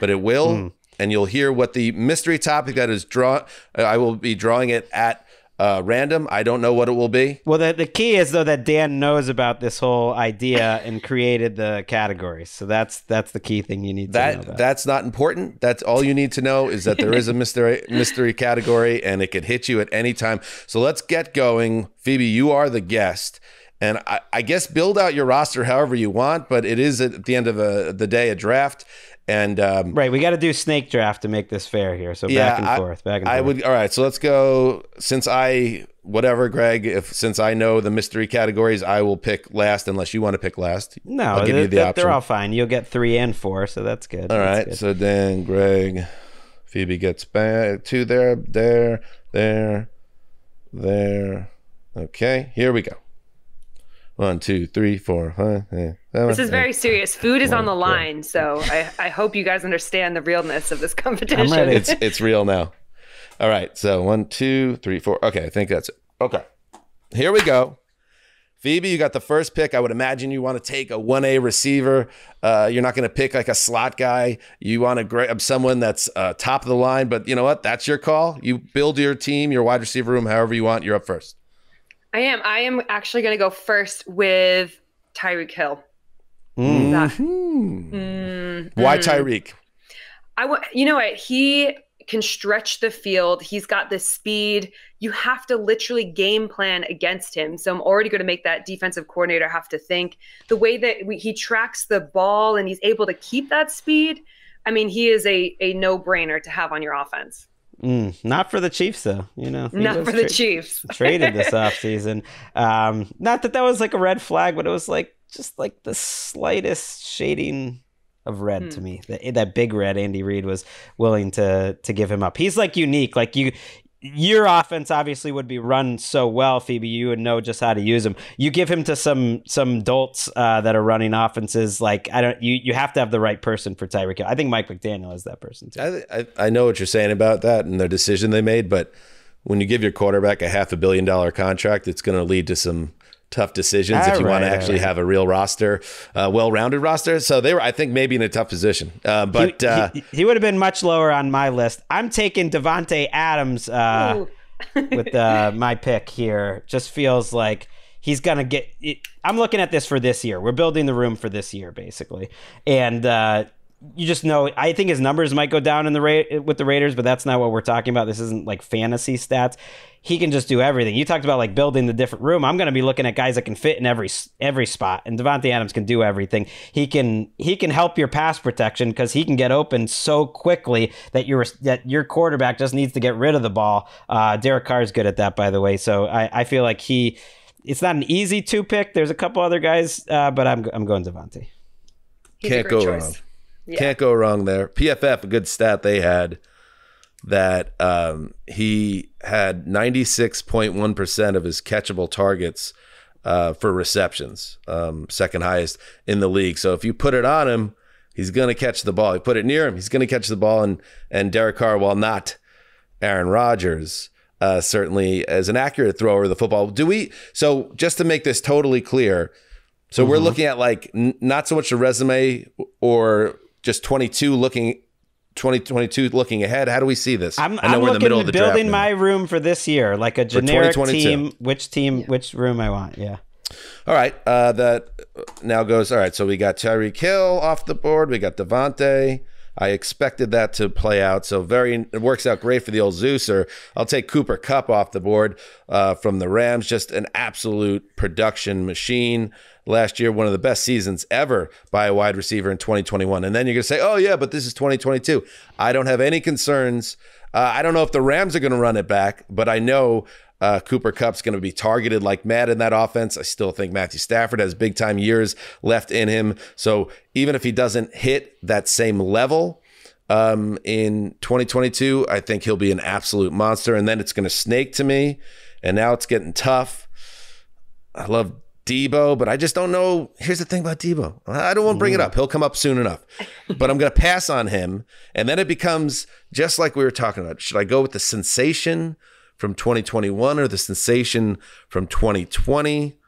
but it will. mm. And you'll hear what the mystery topic that is drawn. I will be drawing it at uh, random. I don't know what it will be. Well, the, the key is, though, that Dan knows about this whole idea and created the categories. So that's that's the key thing you need to that, know about. That's not important. That's all you need to know, is that there is a mystery mystery category, and it could hit you at any time. So let's get going. Phoebe, you are the guest. And I, I guess build out your roster however you want, but it is at the end of a, the day a draft. And um, right, we got to do snake draft to make this fair here. So yeah, back and I, forth, back and I forth. Would, all right, so let's go. Since I, whatever, Greg, if since I know the mystery categories, I will pick last unless you want to pick last. No, I'll give th you the th option. They're all fine. You'll get three and four, so that's good. All that's right, good. So then Greg, Phoebe gets back two there, there, there, there. Okay, here we go. One, two, three, four. Huh? Yeah. Seven, this is very eight, serious. Food is one, on the line, so I, I hope you guys understand the realness of this competition. it's it's real now. All right, so one, two, three, four. Okay, I think that's it. Okay, here we go. Phoebe, you got the first pick. I would imagine you want to take a one A receiver. Uh, you're not going to pick like a slot guy. You want to grab someone that's uh, top of the line, but you know what? That's your call. You build your team, your wide receiver room, however you want. You're up first. I am. I am actually going to go first with Tyreek Hill. Mm. Mm. Mm. Why Tyreek? I want. You know what? He can stretch the field. He's got the speed. You have to literally game plan against him. So I'm already going to make that defensive coordinator have to think. The way that we, he tracks the ball and he's able to keep that speed. I mean, he is a a no-brainer to have on your offense. Mm, not for the Chiefs, though. You know, not for the Chiefs. Traded this offseason. Um, not that that was like a red flag, but it was like just like the slightest shading of red mm. to me. That that big red Andy Reid was willing to to give him up. He's like unique. Like you, your offense obviously would be run so well, Phoebe. You would know just how to use him. You give him to some some dolts uh, that are running offenses. Like I don't. You you have to have the right person for Tyreek Hill. I think Mike McDaniel is that person too. I, I I know what you're saying about that and their decision they made, but when you give your quarterback a half a billion dollar contract, it's going to lead to some tough decisions all if you right, want to actually right. have a real roster, uh, well-rounded roster. So they were, I think, maybe in a tough position. Uh, but he, uh, he, he would have been much lower on my list. I'm taking Devontae Adams uh, with uh, my pick here. Just feels like he's going to get it. I'm looking at this for this year. We're building the room for this year, basically. And uh, you just know, I think his numbers might go down in the Ra- with the Raiders, but that's not what we're talking about. This isn't like fantasy stats. He can just do everything. You talked about like building the different room. I'm going to be looking at guys that can fit in every every spot, and Davante Adams can do everything. He can he can help your pass protection because he can get open so quickly that your that your quarterback just needs to get rid of the ball. Uh, Derek Carr is good at that, by the way. So I, I feel like he. It's not an easy two pick. There's a couple other guys, uh, but I'm I'm going Davante. He's Can't go choice. wrong. Yeah. Can't go wrong there. P F F, a good stat they had that um, he had ninety-six point one percent of his catchable targets uh, for receptions, um, second highest in the league. So if you put it on him, he's going to catch the ball. You put it near him, he's going to catch the ball. And and Derek Carr, while not Aaron Rodgers, uh, certainly as an accurate thrower of the football. Do we? So just to make this totally clear, so mm-hmm. we're looking at like n- not so much the resume or just twenty-two looking twenty twenty-two looking ahead. How do we see this? I'm, I know I'm we're looking in the middle of the draft. Building my room for this year, like a generic team, which team, yeah. which room I want. Yeah. All right. Uh, that now goes. All right. So we got Tyreek Hill off the board. We got Davante. I expected that to play out. So very, it works out great for the old Zeuser. I'll take Cooper Kupp off the board uh, from the Rams. Just an absolute production machine. Last year, one of the best seasons ever by a wide receiver in twenty twenty-one. And then you're going to say, oh, yeah, but this is twenty twenty-two. I don't have any concerns. Uh, I don't know if the Rams are going to run it back, but I know uh, Cooper Kupp's going to be targeted like mad in that offense. I still think Matthew Stafford has big-time years left in him. So even if he doesn't hit that same level um, in twenty twenty-two, I think he'll be an absolute monster. And then it's going to snake to me, and now it's getting tough. I love Deebo, but I just don't know. Here's the thing about Deebo. I don't want to bring it up. He'll come up soon enough. But I'm going to pass on him. And then it becomes just like we were talking about. Should I go with the sensation from twenty twenty-one or the sensation from twenty twenty?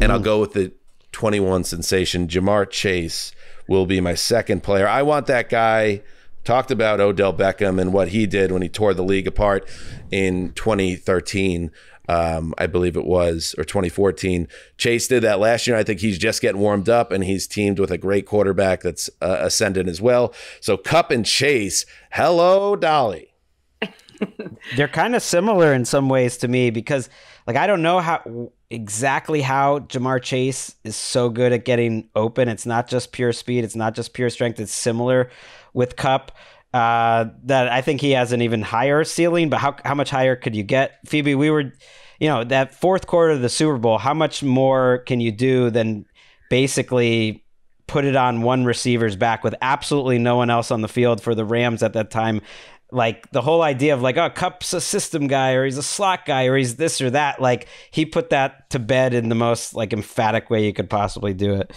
And I'll go with the twenty-one sensation. Jamar Chase will be my second player. I want that guy. Talked about Odell Beckham and what he did when he tore the league apart in twenty thirteen. Um, I believe it was, or twenty fourteen. Chase did that last year. I think he's just getting warmed up, and he's teamed with a great quarterback that's uh, ascendant as well. So Kupp and Chase, hello, Dolly. They're kind of similar in some ways to me because, like, I don't know how exactly how Jamar Chase is so good at getting open. It's not just pure speed. It's not just pure strength. It's similar with Kupp. Uh, that I think he has an even higher ceiling, but how how much higher could you get? Phoebe, we were, you know, that fourth quarter of the Super Bowl, how much more can you do than basically put it on one receiver's back with absolutely no one else on the field for the Rams at that time? Like the whole idea of like, oh, Kupp's a system guy or he's a slot guy or he's this or that. Like he put that to bed in the most like emphatic way you could possibly do it.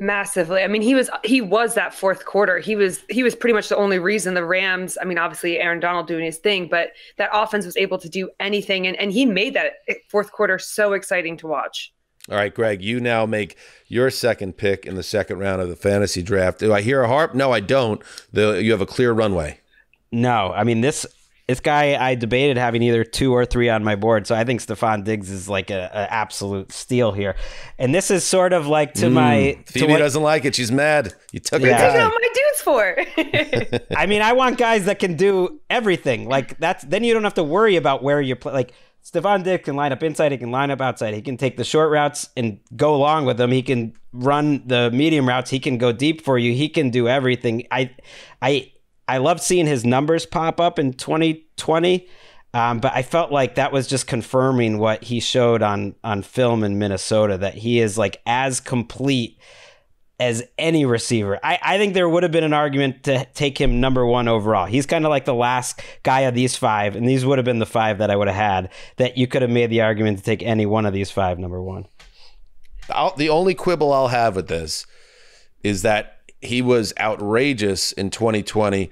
Massively. I mean, he was he was that fourth quarter. He was he was pretty much the only reason the Rams. I mean, obviously Aaron Donald doing his thing, but that offense was able to do anything, and and he made that fourth quarter so exciting to watch. All right, Greg, you now make your second pick in the second round of the fantasy draft. Do I hear a harp? No, I don't. The, you have a clear runway. No, I mean this. This guy, I debated having either two or three on my board, so I think Stephon Diggs is like a, a absolute steal here. And this is sort of like to mm, my... Phoebe to what, doesn't like it. She's mad. You took yeah. it out my dudes for. I mean, I want guys that can do everything. Like that's then you don't have to worry about where you're playing. Like Stephon Diggs can line up inside. He can line up outside. He can take the short routes and go along with them. He can run the medium routes. He can go deep for you. He can do everything. I... I I love seeing his numbers pop up in twenty twenty, um, but I felt like that was just confirming what he showed on on film in Minnesota, that he is like as complete as any receiver. I, I think there would have been an argument to take him number one overall. He's kind of like the last guy of these five, and these would have been the five that I would have had, that you could have made the argument to take any one of these five number one. I'll, the only quibble I'll have with this is that he was outrageous in twenty twenty.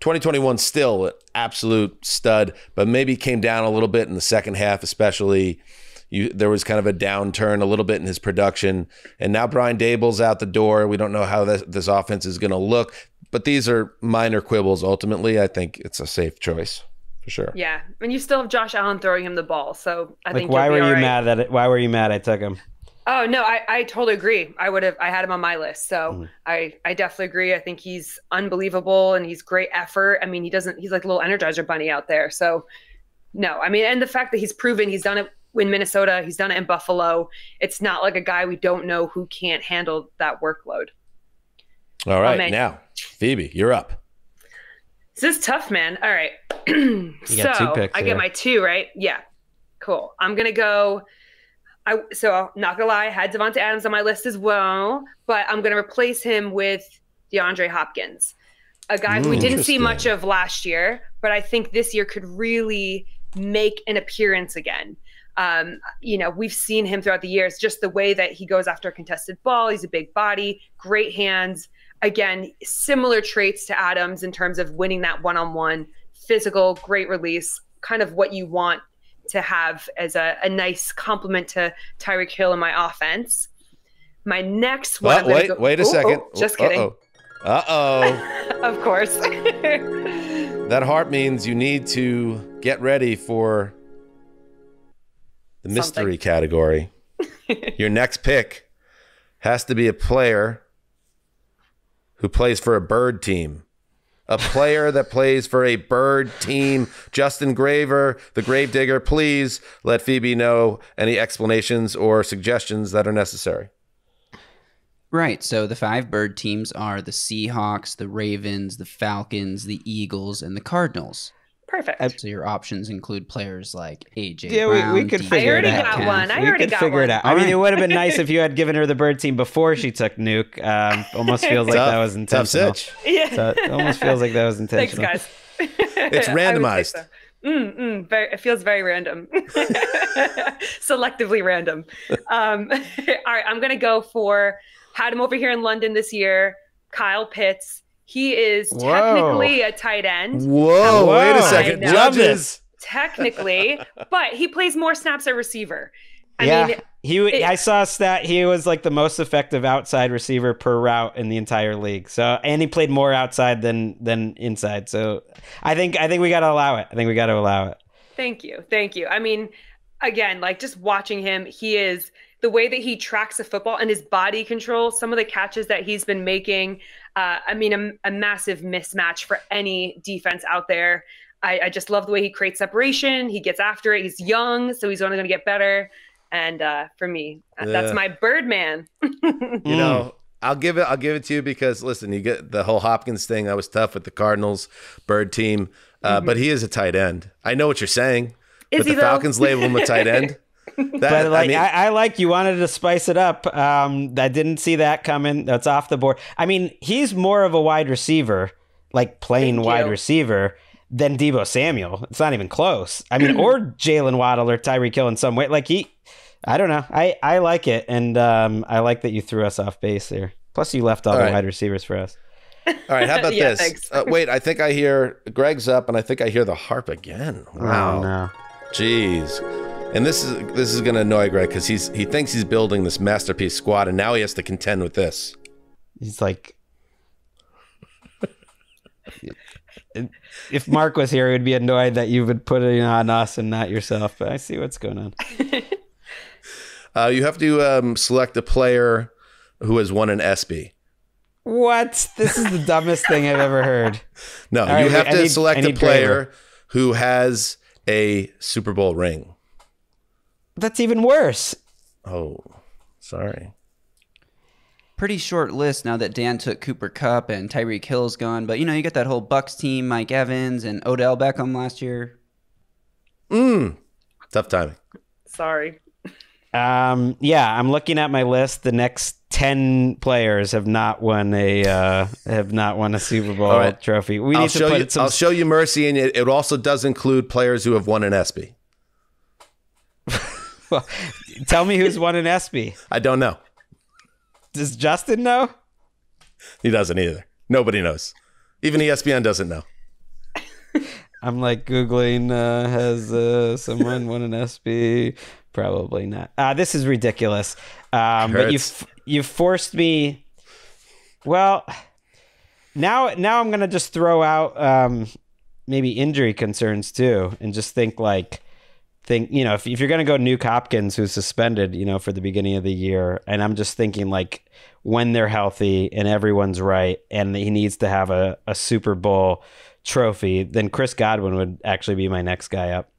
twenty twenty-one still an absolute stud, but maybe came down a little bit in the second half, especially. You, there was kind of a downturn a little bit in his production. And now Brian Daboll's out the door. We don't know how this, this offense is going to look. But these are minor quibbles. Ultimately, I think it's a safe choice for sure. Yeah, and you still have Josh Allen throwing him the ball. So I like, think why were you right. mad at it? Why were you mad I took him? Oh, no, I, I totally agree. I would have, I had him on my list. So mm. I, I definitely agree. I think he's unbelievable and he's great effort. I mean, he doesn't, he's like a little Energizer bunny out there. So no, I mean, and the fact that he's proven he's done it in Minnesota, he's done it in Buffalo. It's not like a guy we don't know who can't handle that workload. All right. Oh, now, Phoebe, you're up. This is tough, man. All right. You got so two picks, I yeah. get my two, right? Yeah. Cool. I'm going to go. I, so not gonna lie, I had Devonta Adams on my list as well, but I'm gonna replace him with DeAndre Hopkins, a guy who we didn't see much of last year, but I think this year could really make an appearance again. Um, you know, we've seen him throughout the years, just the way that he goes after a contested ball. He's a big body, great hands. Again, similar traits to Adams in terms of winning that one-on-one, physical, great release, kind of what you want to have as a, a nice compliment to Tyreek Hill in my offense. My next one. Oh, wait, go, wait a oh, second. Oh, just kidding. Uh-oh. Uh-oh. Of course. That heart means you need to get ready for the mystery Something. category. Your next pick has to be a player who plays for a bird team. A player that plays for a bird team. Justin Graver, the Gravedigger, please let Phoebe know any explanations or suggestions that are necessary. Right. So the five bird teams are the Seahawks, the Ravens, the Falcons, the Eagles, and the Cardinals. Perfect. So your options include players like A J Yeah, Brown, we, we could figure it out. I already got one. I we already got figure one. It out. I mean, it would have been nice if you had given her the bird team before she took Nuke. Um, almost feels like that was intentional. Yeah. So it almost feels like that was intentional. Thanks, guys. It's randomized. So. Mm, mm, very, it feels very random. Selectively random. Um, all right, I'm going to go for, had him over here in London this year, Kyle Pitts. He is technically Whoa. a tight end. Whoa, wait a second. Judges. Technically, but he plays more snaps at receiver. I yeah. mean, he, it, I saw a stat. He was like the most effective outside receiver per route in the entire league. So, and he played more outside than than inside. So, I think I think we got to allow it. I think we got to allow it. Thank you. Thank you. I mean, again, like just watching him, he is the way that he tracks the football and his body control, some of the catches that he's been making. Uh, I mean, a, a massive mismatch for any defense out there. I, I just love the way he creates separation. He gets after it. He's young, so he's only going to get better. And uh, for me, uh, that's my Birdman. You know, I'll give it. I'll give it to you because listen, you get the whole Hopkins thing. That was tough with the Cardinals bird team, uh, mm-hmm. but he is a tight end. I know what you're saying. Is but he the though? Falcons label him a tight end. That, but like I, mean, I, I like you wanted to spice it up. Um, I didn't see that coming. That's off the board. I mean, he's more of a wide receiver, like plain wide receiver, than Deebo Samuel. It's not even close. I mean, or Jalen Waddle or Tyreek Hill in some way. Like he, I don't know. I, I like it, and um, I like that you threw us off base there. Plus, you left all, all the right. wide receivers for us. All right, how about yeah, this? Uh, wait, I think I hear Greg's up, and I think I hear the harp again. Wow, oh, no. Jeez. And this is this is gonna annoy Greg because he's he thinks he's building this masterpiece squad and now he has to contend with this. He's like, if Mark was here, he would be annoyed that you would put it on us and not yourself. But I see what's going on. uh, you have to um, select a player who has won an E S P Y. What? This is the dumbest thing I've ever heard. No, All you right, have wait, to need, select a player Graver. who has a Super Bowl ring. That's even worse. Oh, sorry. Pretty short list now that Dan took Cooper Kupp and Tyreek Hill's gone. But, you know, you got that whole Bucs team, Mike Evans and Odell Beckham last year. Mm. Tough timing. Sorry. Um, yeah, I'm looking at my list. The next ten players have not won a uh, have not won a Super Bowl right. trophy. We I'll, need to show put you, some... I'll show you mercy, and it, it also does include players who have won an E S P Y. Well, tell me who's won an E S P Y. I don't know. Does Justin know? He doesn't either. Nobody knows. Even E S P N doesn't know. I'm like Googling, uh, has uh, someone won an E S P Y? Probably not. Uh, this is ridiculous. Um, but you you forced me. Well, now, now I'm going to just throw out um, maybe injury concerns too and just think like, think, you know, if, if you're going to go Nuke Hopkins, who's suspended, you know, for the beginning of the year, and I'm just thinking like when they're healthy and everyone's right and he needs to have a, a Super Bowl trophy, then Chris Godwin would actually be my next guy up.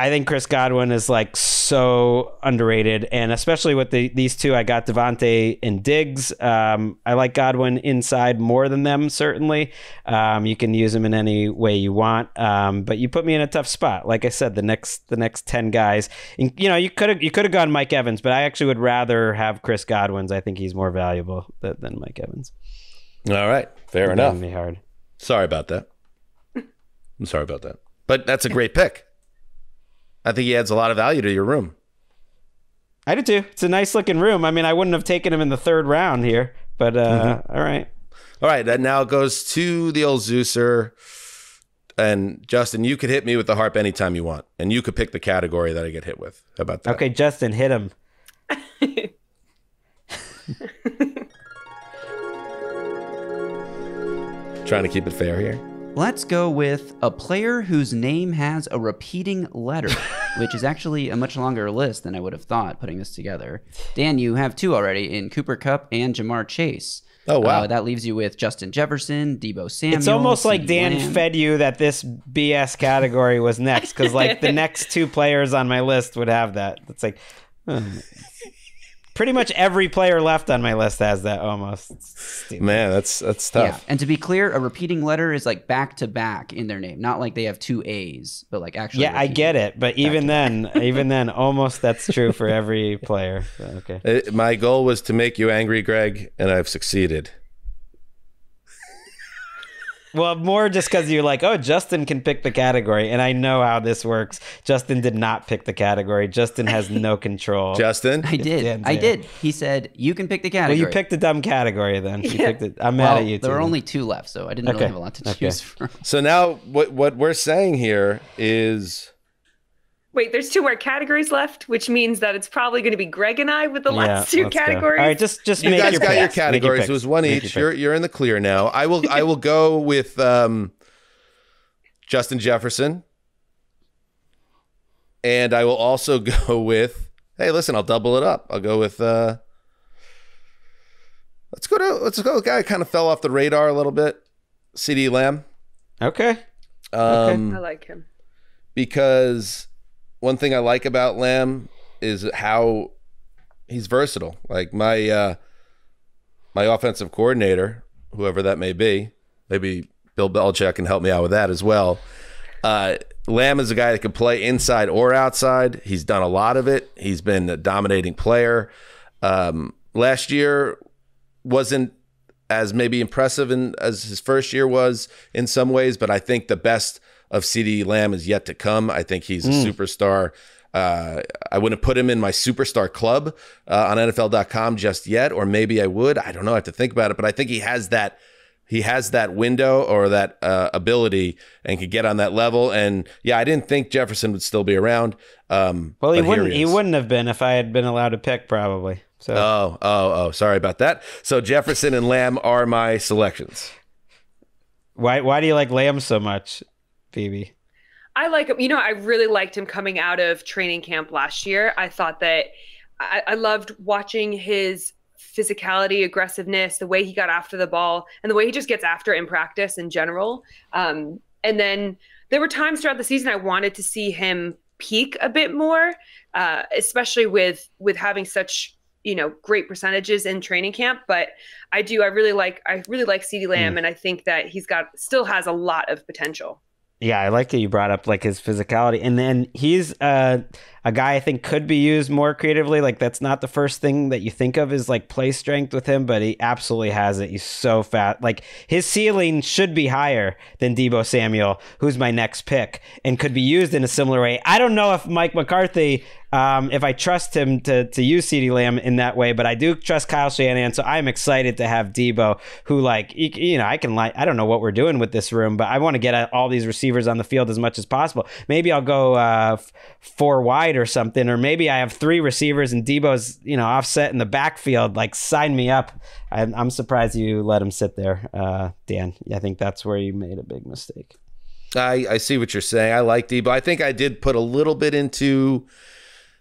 I think Chris Godwin is like so underrated, and especially with the, these two, I got Devontae and Diggs. Um, I like Godwin inside more than them, certainly. Um, you can use him in any way you want, um, but you put me in a tough spot. Like I said, the next the next ten guys, and you know, you could have you could have gone Mike Evans, but I actually would rather have Chris Godwin's. I think he's more valuable than, than Mike Evans. All right, fair enough. Me hard. Sorry about that. I'm sorry about that, but that's a great pick. I think he adds a lot of value to your room. I do too. It's a nice looking room. I mean, I wouldn't have taken him in the third round here, but uh, mm-hmm. all right. All right. That now goes to the old Zeuser. And Justin, you could hit me with the harp anytime you want, and you could pick the category that I get hit with. How about that? Okay, Justin, hit him. Trying to keep it fair here. Let's go with a player whose name has a repeating letter, which is actually a much longer list than I would have thought putting this together. Dan, you have two already in Cooper Kupp and Jamar Chase. Oh, wow. Uh, that leaves you with Justin Jefferson, Deebo Samuel. It's almost like Dan Lamb. Fed you that this B S category was next, because like the next two players on my list would have that. It's like huh. Pretty much every player left on my list has that almost. Man, that's that's tough. Yeah. And to be clear, a repeating letter is like back to back in their name. Not like they have two A's, but like actually. Yeah, I get it. But even then, even then, almost that's true for every player. So, okay. It, my goal was to make you angry, Greg, and I've succeeded. Well, more just because you're like, oh, Justin can pick the category. And I know how this works. Justin did not pick the category. Justin has no control. Justin? I did. I did. He said, you can pick the category. Well, you picked a dumb category then. Yeah. You picked it. I'm well, mad at you, too. There were only two left, so I didn't okay. really have a lot to choose okay. from. So now what, what we're saying here is... Wait, there's two more categories left, which means that it's probably going to be Greg and I with the yeah, last two categories. Go. All right, just just you make guys your got picks. Your categories. Your it was one make each. Your you're you're in the clear now. I will I will go with um, Justin Jefferson, and I will also go with. Hey, listen, I'll double it up. I'll go with. Uh, let's go to let's go. With a guy who kind of fell off the radar a little bit. CeeDee Lamb. Okay. Um, okay. I like him because. One thing I like about Lamb is how he's versatile. Like my uh, my offensive coordinator, whoever that may be, maybe Bill Belichick can help me out with that as well. Uh, Lamb is a guy that can play inside or outside. He's done a lot of it. He's been a dominating player. Um, last year wasn't as maybe impressive in, as his first year was in some ways, but I think the best of CeeDee Lamb is yet to come. I think he's a mm. superstar. Uh, I wouldn't put him in my superstar club uh, on N F L dot com just yet, or maybe I would. I don't know. I have to think about it. But I think he has that. He has that window or that uh, ability and could get on that level. And yeah, I didn't think Jefferson would still be around. Um, well, he wouldn't. He, he wouldn't have been if I had been allowed to pick, probably. So. Oh, oh, oh! Sorry about that. So Jefferson and Lamb are my selections. Why? Why do you like Lamb so much? Phoebe. I like him. You know, I really liked him coming out of training camp last year. I thought that I, I loved watching his physicality, aggressiveness, the way he got after the ball, and the way he just gets after it in practice in general. Um, and then there were times throughout the season I wanted to see him peak a bit more, uh, especially with with having such, you know, great percentages in training camp. But I do. I really like. I really like CeeDee Lamb, mm. and I think that he's got still has a lot of potential. Yeah, I like that you brought up like his physicality, and then he's uh, a guy I think could be used more creatively. Like that's not the first thing that you think of is like play strength with him, but he absolutely has it. He's so fat. Like his ceiling should be higher than Deebo Samuel, who's my next pick, and could be used in a similar way. I don't know if Mike McCarthy, um, if I trust him to to use CeeDee Lamb in that way, but I do trust Kyle Shanahan, so I'm excited to have Deebo, who like you, you know I can like I don't know what we're doing with this room, but I want to get all these receivers on the field as much as possible. Maybe I'll go uh, four wide or something, or maybe I have three receivers and Deebo's, you know, offset in the backfield. Like, sign me up. I'm, I'm surprised you let him sit there, uh, Dan. I think that's where you made a big mistake. I, I see what you're saying. I like Deebo. I think I did put a little bit into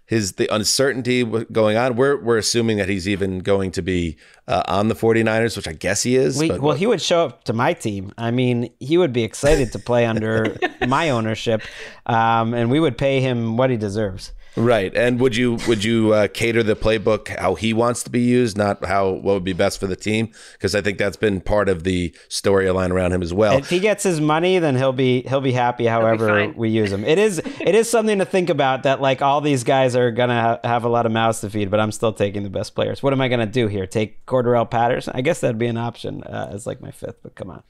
his the uncertainty going on. We're, we're assuming that he's even going to be uh, on the forty-niners, which I guess he is. We, but, well, he would show up to my team. I mean, he would be excited to play under my ownership, um, and we would pay him what he deserves. Right. And would you would you uh, cater the playbook how he wants to be used, not how what would be best for the team? Because I think that's been part of the storyline around him as well. If he gets his money, then he'll be he'll be happy however we use him. It is it is something to think about that, like, all these guys are going to ha- have a lot of mouths to feed, but I'm still taking the best players. What am I going to do here? Take Cordarrelle Patterson? I guess that'd be an option uh, as like my fifth, but come on.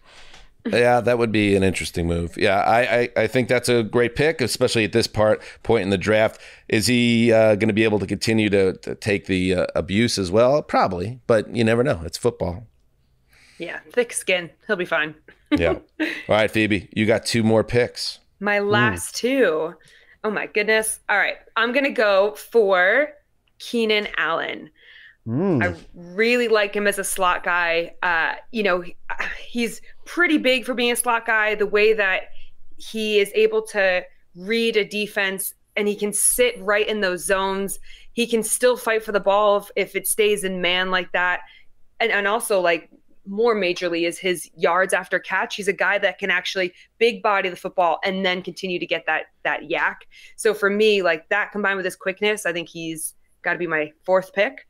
Yeah, that would be an interesting move. Yeah, I, I, I think that's a great pick, especially at this part point in the draft. Is he uh, going to be able to continue to, to take the uh, abuse as well? Probably, but you never know. It's football. Yeah, thick skin. He'll be fine. Yeah. All right, Phoebe, you got two more picks. My last mm. two. Oh, my goodness. All right, I'm going to go for Keenan Allen. Mm. I really like him as a slot guy. Uh, you know, he, he's pretty big for being a slot guy. The way that he is able to read a defense and he can sit right in those zones. He can still fight for the ball if, if it stays in man like that. And, and also, like, more majorly is his yards after catch. He's a guy that can actually big body the football and then continue to get that that yak. So for me, like, that combined with his quickness, I think he's got to be my fourth pick.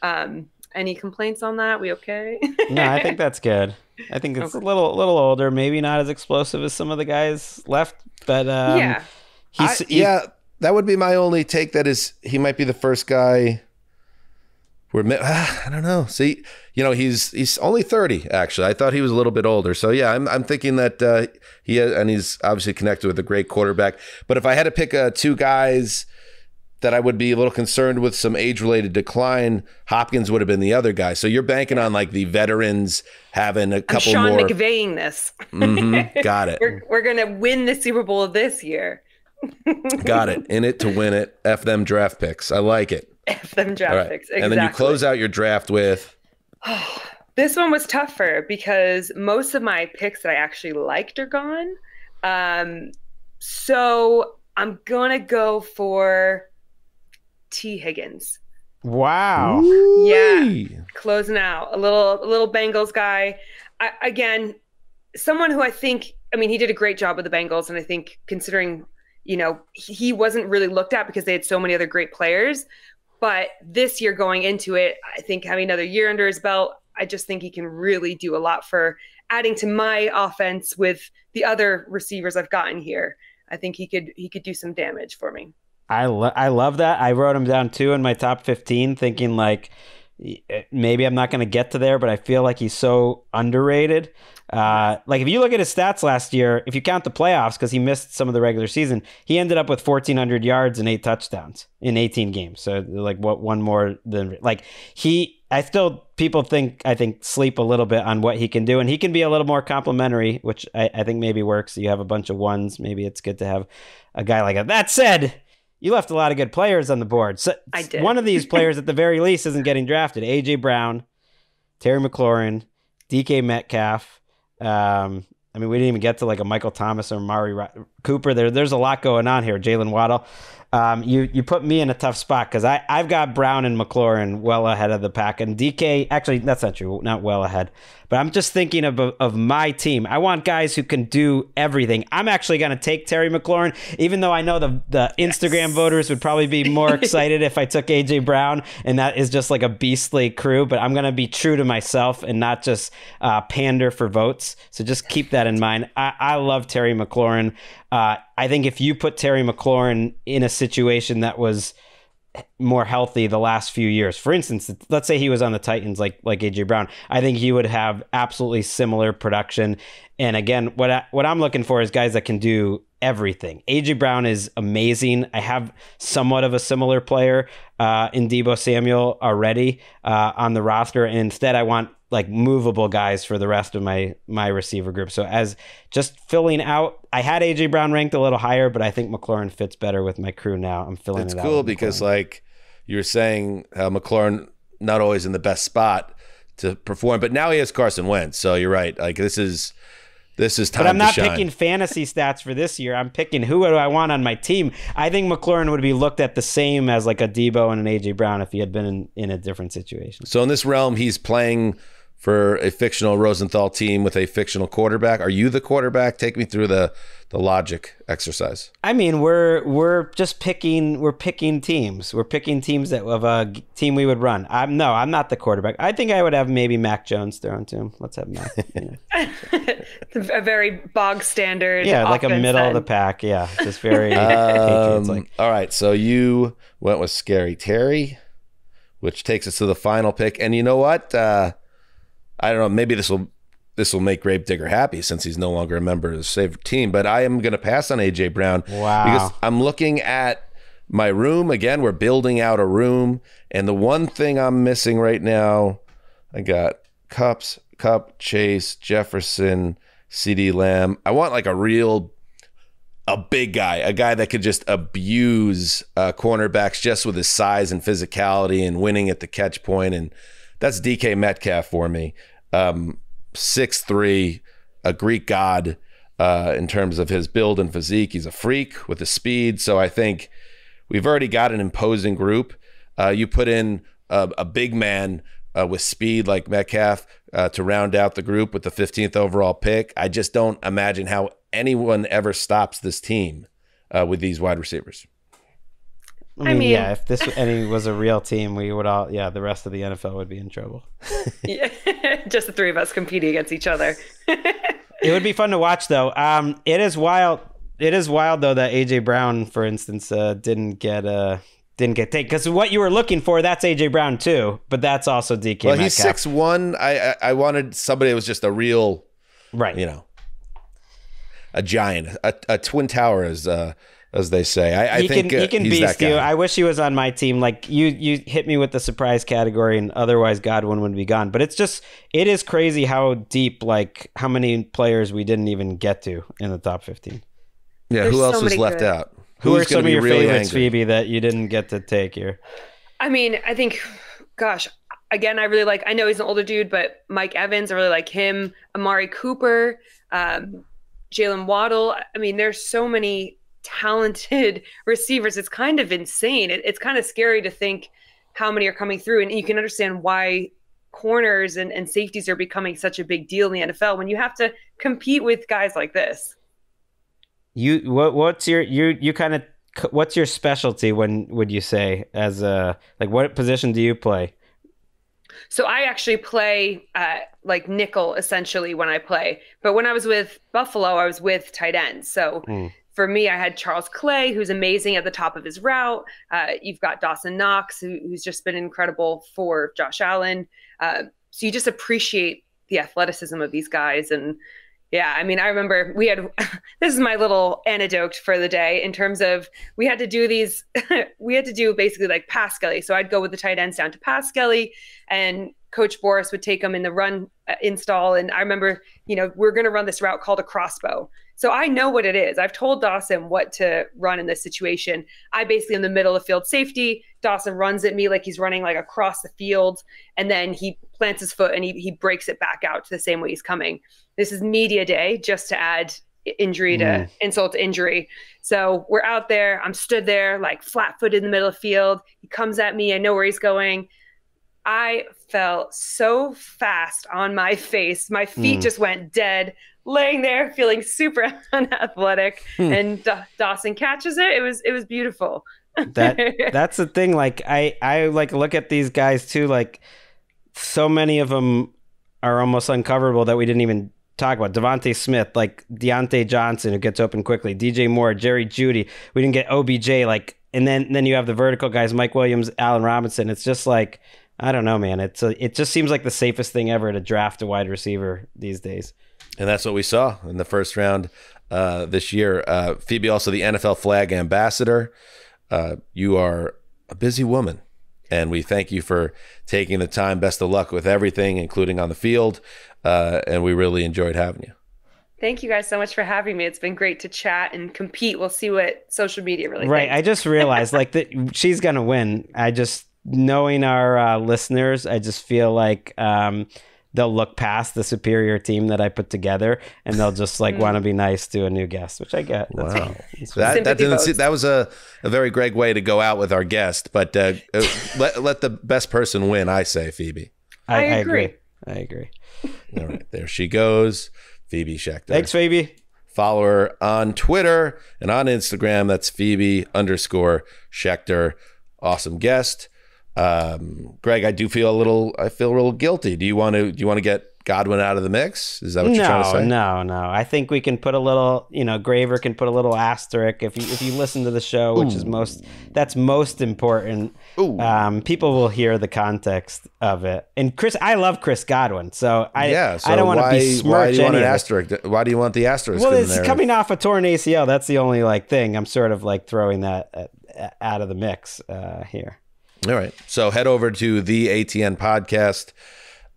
Um, any complaints on that? We okay? No, I think that's good. I think it's okay. a little, little older, maybe not as explosive as some of the guys left, but um, yeah, he's, I, he, yeah, that would be my only take. That is, he might be the first guy. We're, ah, I don't know. See, you know, he's he's only thirty. Actually, I thought he was a little bit older. So yeah, I'm I'm thinking that uh, he and he's obviously connected with a great quarterback. But if I had to pick uh, two guys that I would be a little concerned with some age-related decline, Hopkins would have been the other guy. So you're banking on, like, the veterans having a couple I'm Sean more. Sean McVaying this. Mm-hmm. Got it. We're, we're going to win the Super Bowl this year. Got it. In it to win it. F them draft picks. I like it. F them draft right. picks. Exactly. And then you close out your draft with. This one was tougher because most of my picks that I actually liked are gone. Um, so I'm going to go for T. Higgins. Wow. Ooh. Yeah. Closing out. A little a little Bengals guy. I, again, someone who I think, I mean, he did a great job with the Bengals, and I think considering, you know, he wasn't really looked at because they had so many other great players. But this year going into it, I think having another year under his belt, I just think he can really do a lot for adding to my offense with the other receivers I've gotten here. I think he could he could do some damage for me. I, lo- I love that. I wrote him down, too, in my top fifteen, thinking, like, maybe I'm not going to get to there, but I feel like he's so underrated. Uh, like, if you look at his stats last year, if you count the playoffs, because he missed some of the regular season, he ended up with fourteen hundred yards and eight touchdowns in eighteen games. So, like, what one more than – like, he – I still, people think, I think, sleep a little bit on what he can do. And he can be a little more complimentary, which I, I think maybe works. You have a bunch of ones. Maybe it's good to have a guy like that. That said – you left a lot of good players on the board. So I did. One of these players, at the very least, isn't getting drafted. A J. Brown, Terry McLaurin, D K Metcalf. Um, I mean, we didn't even get to, like, a Michael Thomas or Mari Ro- Cooper. There, there's a lot going on here. Jalen Waddle. Um, you you put me in a tough spot because I I've got Brown and McLaurin well ahead of the pack, and D K, actually, that's not true, not well ahead, but I'm just thinking of of my team. I want guys who can do everything. I'm actually going to take Terry McLaurin, even though I know the the yes. Instagram voters would probably be more excited if I took A J Brown, and that is just like a beastly crew. But I'm going to be true to myself and not just uh, pander for votes. So just keep that in mind. I, I love Terry McLaurin. Uh, I think if you put Terry McLaurin in a situation that was more healthy the last few years, for instance, let's say he was on the Titans like like A J Brown, I think he would have absolutely similar production. And again, what I, what I'm looking for is guys that can do everything. A J Brown is amazing. I have somewhat of a similar player uh, in Deebo Samuel already uh, on the roster, and instead I want like movable guys for the rest of my, my receiver group. So as just filling out, I had A J Brown ranked a little higher, but I think McLaurin fits better with my crew now. I'm filling That's it out. It's cool because like you're saying, uh, McLaurin not always in the best spot to perform, but now he has Carson Wentz. So you're right. Like this is, This is time to shine. But I'm not picking fantasy stats for this year. I'm picking who do I want on my team. I think McLaurin would be looked at the same as like a Deebo and an A J Brown if he had been in, in a different situation. So in this realm, he's playing for a fictional Rosenthal team with a fictional quarterback. Are you the quarterback? Take me through the the logic exercise. I mean, we're we're just picking we're picking teams. We're picking teams that of a team we would run. I'm no, I'm not the quarterback. I think I would have maybe Mac Jones thrown to him. Let's have Mac. You know. A very bog standard. Yeah, like a middle then. of the pack. Yeah, just very um, Patriots like. All right, so you went with Scary Terry, which takes us to the final pick. And you know what? Uh, I don't know, maybe this will this will make Gravedigger happy since he's no longer a member of the favorite team, but I am going to pass on A J Brown. Wow. Because I'm looking at my room. Again, we're building out a room, and the one thing I'm missing right now, I got Cups, Cup, Chase, Jefferson, CeeDee Lamb. I want like a real, a big guy, a guy that could just abuse uh, cornerbacks just with his size and physicality and winning at the catch point, and that's D K Metcalf for me. Um, six three, a Greek god uh, in terms of his build and physique. He's a freak with his speed. So I think we've already got an imposing group. Uh, you put in a, a big man uh, with speed like Metcalf uh, to round out the group with the fifteenth overall pick. I just don't imagine how anyone ever stops this team uh, with these wide receivers. I mean, I mean, yeah, if this any was a real team, we would all, yeah, the rest of the N F L would be in trouble. Yeah, just the three of us competing against each other. It would be fun to watch, though. Um, it is wild. It is wild, though, that A J Brown, for instance, uh, didn't get uh, didn't get taken, because what you were looking for, that's A J Brown too, but that's also D K. Well, Metcalf. He's six one. I, I I wanted somebody that was just a real, right? You know, a giant, a a twin tower is. Uh, As they say, I, I he think can, uh, he can he's beast you. I wish he was on my team. Like you, you hit me with the surprise category, and otherwise Godwin would be gone. But it's just, it is crazy how deep, like how many players we didn't even get to in the top fifteen. Yeah, There's who else so was left good. out? Who, who are some of your really favorites, angry? Phoebe, that you didn't get to take here? I mean, I think, gosh, again, I really like. I know he's an older dude, but Mike Evans, I really like him. Amari Cooper, um, Jalen Waddle. I mean, there's so many talented receivers. It's kind of insane. It, it's kind of scary to think how many are coming through, and you can understand why corners and, and safeties are becoming such a big deal in the N F L when you have to compete with guys like this. You what what's your you you kind of what's your specialty, when would you say, as a like what position do you play? So I actually play uh, like nickel essentially when I play, but when I was with Buffalo, I was with tight ends. So. Mm. For me, I had Charles Clay, who's amazing at the top of his route. Uh, you've got Dawson Knox, who, who's just been incredible for Josh Allen. Uh, so you just appreciate the athleticism of these guys. And yeah, I mean, I remember we had, this is my little anecdote for the day in terms of we had to do these, we had to do basically like pass Kelly. So I'd go with the tight ends down to pass Kelly, and Coach Boris would take them in the run uh, install. And I remember, you know, we're going to run this route called a crossbow. So I know what it is. I've told Dawson what to run in this situation. I basically in the middle of field safety, Dawson runs at me like he's running like across the field, and then he plants his foot and he, he breaks it back out to the same way he's coming. This is media day, just to add injury to mm. insult to injury. So we're out there. I'm stood there like flat footed in the middle of field. He comes at me. I know where he's going. I fell so fast on my face. My feet mm. just went dead, laying there feeling super unathletic. Hmm. And D Dawson catches it. It was it was beautiful. that That's the thing. Like I, I like look at these guys too. Like so many of them are almost uncoverable that we didn't even talk about. Devontae Smith, like Deontay Johnson, who gets open quickly. D J Moore, Jerry Jeudy. We didn't get O B J. Like, and then then you have the vertical guys, Mike Williams, Allen Robinson. It's just like, I don't know, man. It's a, it just seems like the safest thing ever to draft a wide receiver these days. And that's what we saw in the first round uh, this year. Uh, Phoebe, also the N F L flag ambassador. Uh, you are a busy woman, and we thank you for taking the time. Best of luck with everything, including on the field. Uh, and we really enjoyed having you. Thank you guys so much for having me. It's been great to chat and compete. We'll see what social media really right. thinks. I just realized like that she's going to win. I just, knowing our uh, listeners, I just feel like um, – they'll look past the superior team that I put together, and they'll just like want to be nice to a new guest, which I get. That's wow. That, that, didn't, that was a, a very Greg way to go out with our guest, but uh, let, let the best person win, I say, Phoebe. I, I agree. I agree. I agree. All right. There she goes. Phoebe Schechter. Thanks, Phoebe. Follow her on Twitter and on Instagram. That's Phoebe underscore Schechter. Awesome guest. Um, Greg, I do feel a little, I feel a little guilty. Do you want to, do you want to get Godwin out of the mix? Is that what no, you're trying to say? No, no, no. I think we can put a little, you know, Graver can put a little asterisk. If you, if you listen to the show, which Ooh. is most, that's most important. Um, people will hear the context of it. And Chris, I love Chris Godwin. So I, yeah, so I don't want to besmirch Why do you want an asterisk? Why do you want the asterisk? Well, it's in there? Coming off a torn A C L. That's the only like thing. I'm sort of like throwing that at, out of the mix uh, here. All right. So head over to the A T N podcast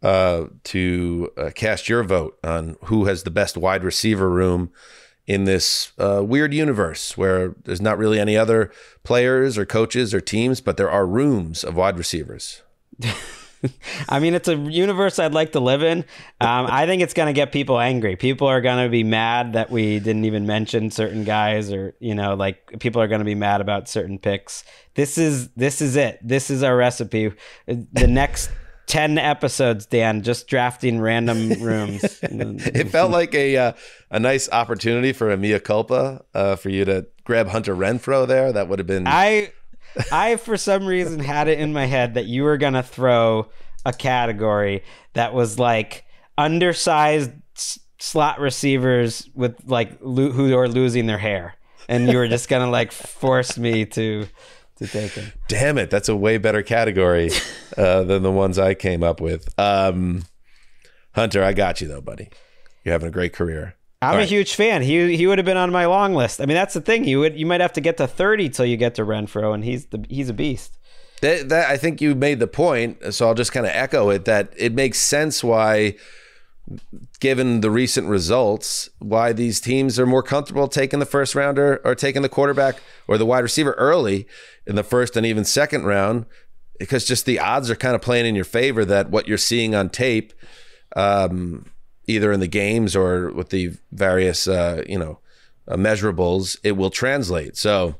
uh, to uh, cast your vote on who has the best wide receiver room in this uh, weird universe where there's not really any other players or coaches or teams, but there are rooms of wide receivers. I mean, it's a universe I'd like to live in. Um, I think it's going to get people angry. People are going to be mad that we didn't even mention certain guys, or, you know, like people are going to be mad about certain picks. This is this is it. This is our recipe. The next ten episodes, Dan, just drafting random rooms. It felt like a uh, a nice opportunity for a mea culpa uh, for you to grab Hunter Renfrow there. That would have been... I. I, for some reason, had it in my head that you were going to throw a category that was like undersized s slot receivers with like lo who are losing their hair. And you were just going to like force me to to take them. Damn it. That's a way better category uh, than the ones I came up with. Um, Hunter, I got you, though, buddy. You're having a great career. I'm All a right. huge fan. He he would have been on my long list. I mean, that's the thing. You would you might have to get to thirty till you get to Renfrow, and he's the he's a beast. That, that I think you made the point, so I'll just kind of echo it. That it makes sense why, given the recent results, why these teams are more comfortable taking the first rounder or taking the quarterback or the wide receiver early in the first and even second round, because just the odds are kind of playing in your favor that what you're seeing on tape. Um, either in the games or with the various, uh, you know, uh, measurables, it will translate. So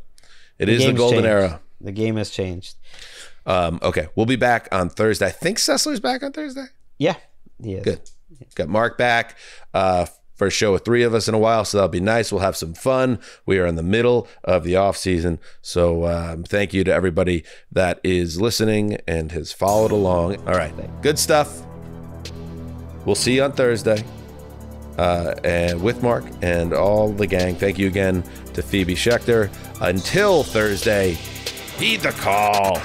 it is the golden era. The game has changed. Um, okay. We'll be back on Thursday. I think Sessler's back on Thursday. Yeah. He is. Good. Got Mark back uh, for a show with three of us in a while. So that'll be nice. We'll have some fun. We are in the middle of the off season. So um, thank you to everybody that is listening and has followed along. All right. Good stuff. We'll see you on Thursday uh, and with Mark and all the gang. Thank you again to Phoebe Schechter. Until Thursday, heed the call.